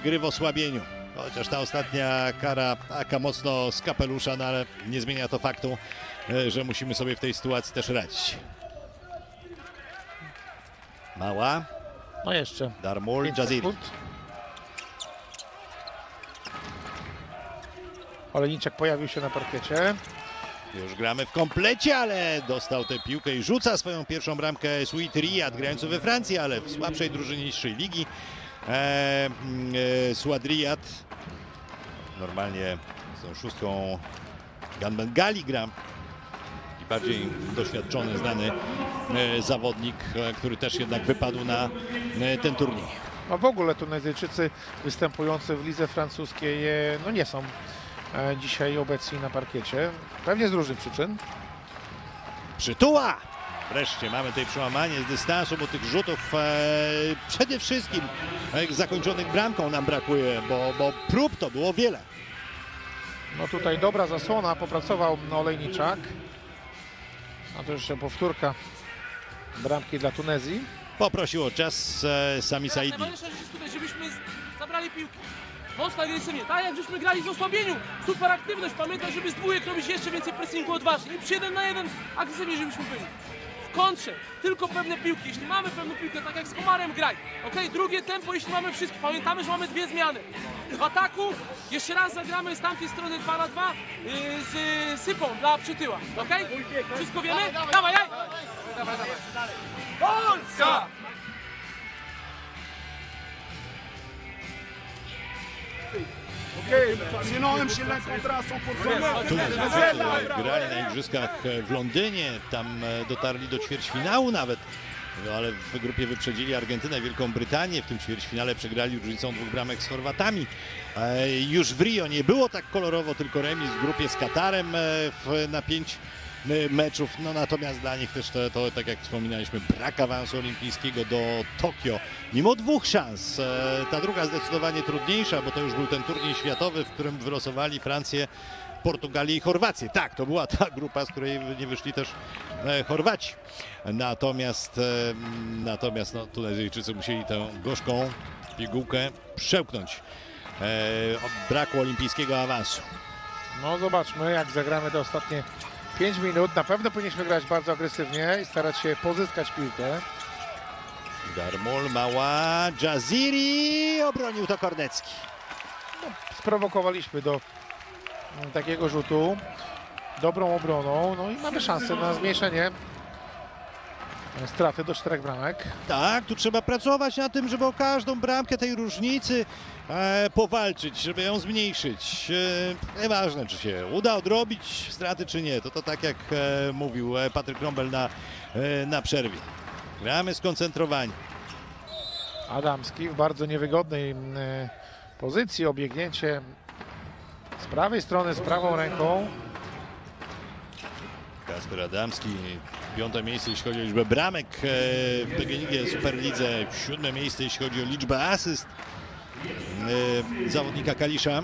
gry w osłabieniu. Chociaż ta ostatnia kara taka mocno z kapelusza, no ale nie zmienia to faktu, że musimy sobie w tej sytuacji też radzić. Mała. No jeszcze. Darmoul, Jaziri. Olejniczak pojawił się na parkiecie. Już gramy w komplecie, ale dostał tę piłkę i rzuca swoją pierwszą bramkę Souida Riada, grający we Francji, ale w słabszej drużynie niższej ligi. Souida Riada normalnie z tą 6 Ganbengali gra. I bardziej doświadczony, znany zawodnik, który też jednak wypadł na ten turniej. A w ogóle Tunezyjczycy występujący w lidze francuskiej no nie są dzisiaj obecni na parkiecie. Pewnie z różnych przyczyn. Przytuła! Wreszcie mamy tutaj przełamanie z dystansu, bo tych rzutów przede wszystkim zakończonych bramką nam brakuje, bo prób to było wiele. No tutaj dobra zasłona, popracował Olejniczak. A to jeszcze powtórka bramki dla Tunezji. Poprosił o czas Sami Saidi. Najważniejsze, żebyśmy zabrali piłkę. Mocno agresywnie, tak jak żeśmy grali w osłabieniu, super aktywność, pamiętaj, żeby z dwójek robić jeszcze więcej pressingu odważnie i przy 1 na 1 agresywnie, żebyśmy byli. W kontrze, tylko pewne piłki, jeśli mamy pewną piłkę, tak jak z Komarem graj, okej, drugie tempo, jeśli mamy wszystkich, pamiętamy, że mamy 2 zmiany. W ataku jeszcze raz zagramy z tamtej strony 2 na 2 z sypą dla Przytyła, okej? Wszystko wiemy? Dawaj, dawaj! Polska! Grali na igrzyskach w Londynie, tam dotarli do ćwierćfinału nawet, no ale w grupie wyprzedzili Argentynę, Wielką Brytanię, w tym ćwierćfinale przegrali różnicą 2 bramek z Chorwatami. Już w Rio nie było tak kolorowo, tylko remis w grupie z Katarem na 5 meczów, no natomiast dla nich też to tak jak wspominaliśmy, brak awansu olimpijskiego do Tokio. Mimo 2 szans, ta druga zdecydowanie trudniejsza, bo to już był ten turniej światowy, w którym wylosowali Francję, Portugalię i Chorwację. Tak, to była ta grupa, z której nie wyszli też Chorwaci. Natomiast no, Tunezyjczycy musieli tę gorzką pigułkę przełknąć. Braku olimpijskiego awansu. No zobaczmy, jak zagramy te ostatnie 5 minut. Na pewno powinniśmy grać bardzo agresywnie i starać się pozyskać piłkę. Darmoul, mała, Jaziri, obronił to Kornecki. No, sprowokowaliśmy do takiego rzutu dobrą obroną, no i mamy szansę na zmniejszenie straty do 4 bramek. Tak, tu trzeba pracować na tym, żeby o każdą bramkę tej różnicy powalczyć, żeby ją zmniejszyć. Nieważne, czy się uda odrobić straty, czy nie. To tak jak mówił Patryk Rombel na przerwie. Gramy skoncentrowani. Adamski w bardzo niewygodnej pozycji. Obiegnięcie z prawej strony, z prawą ręką. Kacper Adamski, 5. miejsce, jeśli chodzi o liczbę bramek w PGNiG Superlidze, 7. miejsce, jeśli chodzi o liczbę asyst zawodnika Kalisza.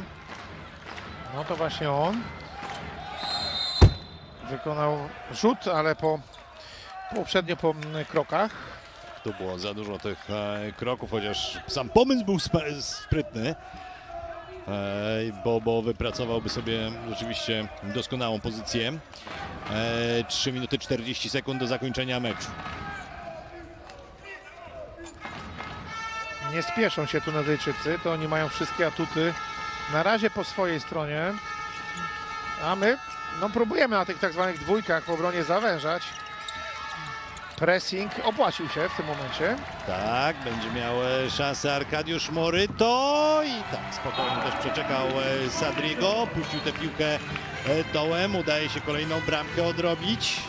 No to właśnie on wykonał rzut, ale poprzednio po krokach. Tu było za dużo tych kroków, chociaż sam pomysł był sprytny. bo wypracowałby sobie rzeczywiście doskonałą pozycję. 3 minuty 40 sekund do zakończenia meczu. Nie spieszą się Tunezyjczycy, to oni mają wszystkie atuty na razie po swojej stronie, a my no, próbujemy na tych tak zwanych dwójkach w obronie zawężać. Pressing opłacił się w tym momencie. Tak, będzie miał szansę Arkadiusz Moryto i tak spokojnie też przeczekał Sadriego, puścił tę piłkę dołem, udaje się kolejną bramkę odrobić.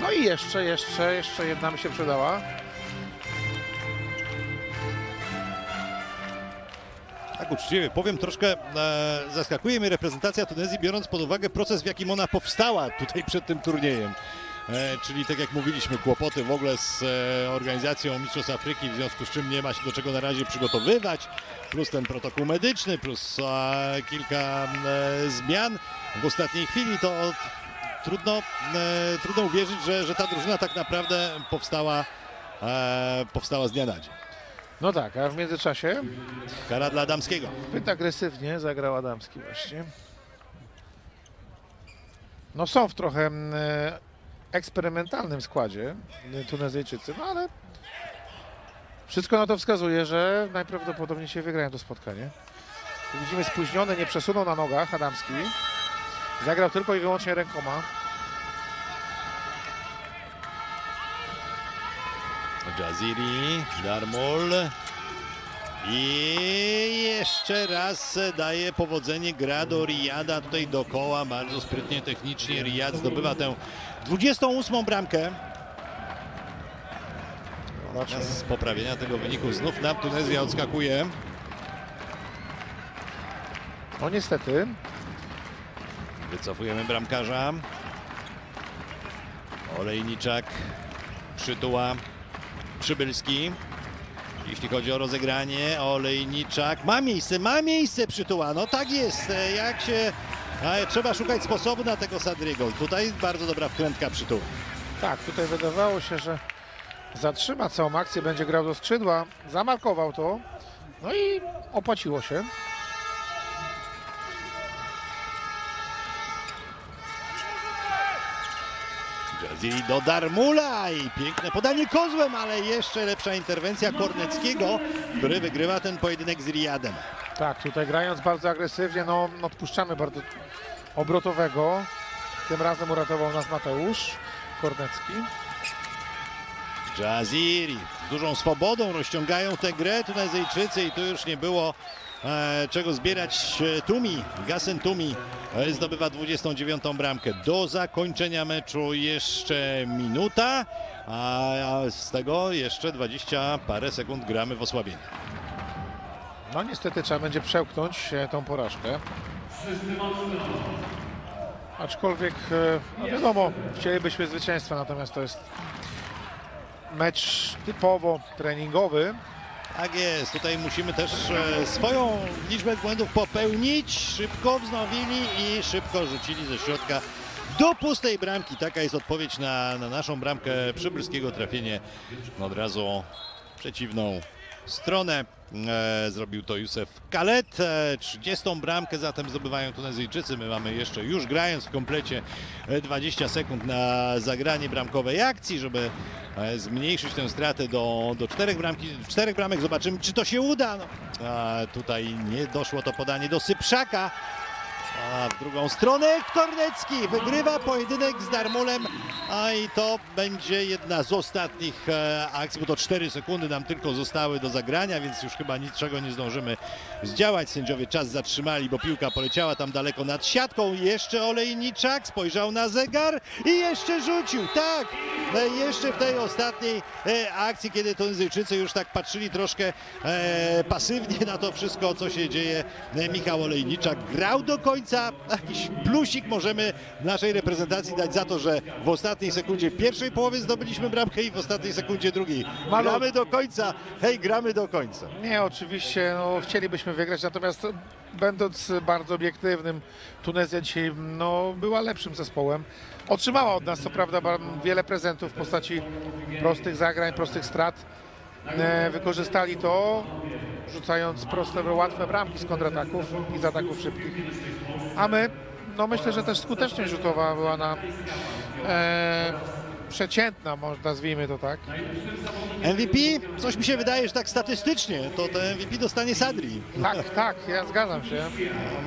No i jeszcze jedna mi się przydała. Tak uczciwie powiem, troszkę zaskakuje mnie reprezentacja Tunezji, biorąc pod uwagę proces, w jakim ona powstała tutaj przed tym turniejem. Czyli tak jak mówiliśmy, kłopoty w ogóle z organizacją Mistrzostw Afryki, w związku z czym nie ma się do czego na razie przygotowywać, plus ten protokół medyczny, plus kilka zmian w ostatniej chwili, to trudno uwierzyć, że ta drużyna tak naprawdę powstała z dnia na dzień. No tak, a w międzyczasie? Kara dla Adamskiego. Zbyt agresywnie zagrał Adamski właśnie. No są w trochę eksperymentalnym składzie Tunezyjczycy, no ale wszystko na to wskazuje, że najprawdopodobniej się wygrają to spotkanie. Tu widzimy spóźniony, nie przesunął na nogach Adamski. Zagrał tylko i wyłącznie rękoma. Jaziri, Darmoul i jeszcze raz daje powodzenie gra do Riada, tutaj dookoła, bardzo sprytnie technicznie Riad zdobywa tę 28. bramkę. Z poprawienia tego wyniku znów nam Tunezja odskakuje. No niestety. Wycofujemy bramkarza. Olejniczak, Przytuła, Przybylski. Jeśli chodzi o rozegranie, Olejniczak ma miejsce Przytuła, no tak jest, jak się trzeba szukać sposobu na tego Sadriego. Tutaj bardzo dobra wkrętka Przytuła. Tak, tutaj wydawało się, że zatrzyma całą akcję, będzie grał do skrzydła, zamarkował to, no i opłaciło się. Jaziri do Darmoula i piękne podanie kozłem, ale jeszcze lepsza interwencja Korneckiego, który wygrywa ten pojedynek z Riadem. Tak, tutaj grając bardzo agresywnie, no odpuszczamy bardzo obrotowego. Tym razem uratował nas Mateusz Kornecki. Jaziri z dużą swobodą rozciągają tę grę Tunezyjczycy i tu już nie było czego zbierać. Toumi, Ghassen Toumi zdobywa 29. bramkę. Do zakończenia meczu jeszcze minuta, a z tego jeszcze 20 parę sekund gramy w osłabieniu. No niestety trzeba będzie przełknąć tą porażkę. Aczkolwiek, no wiadomo, chcielibyśmy zwycięstwa, natomiast to jest mecz typowo treningowy. Tak jest, tutaj musimy też swoją liczbę błędów popełnić, szybko wznowili i szybko rzucili ze środka do pustej bramki. Taka jest odpowiedź na naszą bramkę Przybylskiego, trafienie od razu w przeciwną stronę. Zrobił to Józef Kalet, 30. bramkę zatem zdobywają Tunezyjczycy. My mamy jeszcze, już grając w komplecie, 20 sekund na zagranie bramkowej akcji, żeby zmniejszyć tę stratę do 4 bramek. Zobaczymy, czy to się uda. No. Tutaj nie doszło to podanie do Syprzaka. A w drugą stronę Kornecki wygrywa pojedynek z Darmoulem, a i to będzie jedna z ostatnich akcji, bo to 4 sekundy nam tylko zostały do zagrania, więc już chyba niczego nie zdążymy zdziałać. Sędziowie czas zatrzymali, bo piłka poleciała tam daleko nad siatką. Jeszcze Olejniczak spojrzał na zegar i jeszcze rzucił. Tak, jeszcze w tej ostatniej akcji, kiedy Tunezyjczycy już tak patrzyli troszkę pasywnie na to wszystko, co się dzieje. Michał Olejniczak grał do końca. Jakiś plusik możemy naszej reprezentacji dać za to, że w ostatniej sekundzie pierwszej połowy zdobyliśmy bramkę i w ostatniej sekundzie drugiej. Gramy do końca, hej, gramy do końca. Nie, oczywiście, no, chcielibyśmy wygrać, natomiast będąc bardzo obiektywnym, Tunezja dzisiaj no, była lepszym zespołem. Otrzymała od nas, co prawda, wiele prezentów w postaci prostych zagrań, prostych strat. wykorzystali to, rzucając proste, łatwe bramki z kontrataków i z ataków szybkich. A my, no myślę, że też skuteczność rzutowa była na przeciętna, nazwijmy to tak. MVP? Coś mi się wydaje, że tak statystycznie to ten MVP dostanie Sadri. Tak, tak, ja zgadzam się.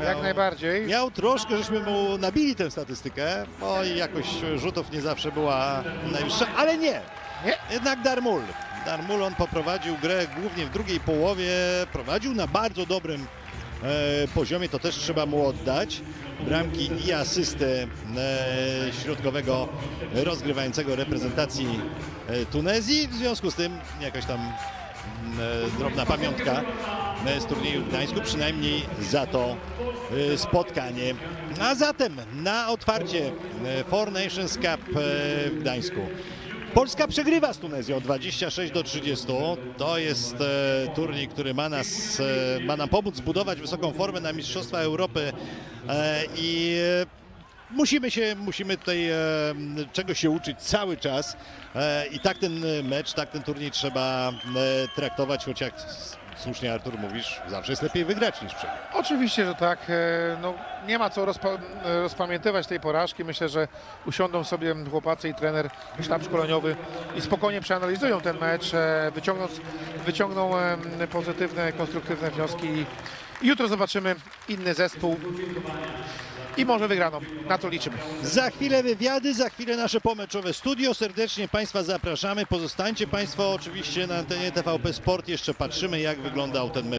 Jak najbardziej. Miał troszkę, żeśmy mu nabili tę statystykę, bo jakoś rzutów nie zawsze była najwyższa, ale nie. Jednak Darmoul. Darmoul on poprowadził grę głównie w drugiej połowie, prowadził na bardzo dobrym poziomie, to też trzeba mu oddać. Bramki i asysty środkowego rozgrywającego reprezentacji Tunezji. W związku z tym jakaś tam drobna pamiątka z turnieju w Gdańsku, przynajmniej za to spotkanie. A zatem na otwarcie Four Nations Cup w Gdańsku Polska przegrywa z Tunezją 26-30. To jest turniej, który ma nam pomóc zbudować wysoką formę na Mistrzostwa Europy i musimy tutaj czegoś się uczyć cały czas. I tak ten mecz, tak ten turniej trzeba traktować, choć jak słusznie, Artur, mówisz, zawsze jest lepiej wygrać niż przegrać. Oczywiście, że tak. No, nie ma co rozpamiętywać tej porażki. Myślę, że usiądą sobie chłopacy i trener, sztab szkoleniowy i spokojnie przeanalizują ten mecz, wyciągną pozytywne, konstruktywne wnioski. Jutro zobaczymy inny zespół i może wygraną. Na to liczymy. Za chwilę wywiady, za chwilę nasze pomeczowe studio. Serdecznie Państwa zapraszamy. Pozostańcie Państwo oczywiście na antenie TVP Sport. Jeszcze patrzymy, jak wyglądał ten mecz.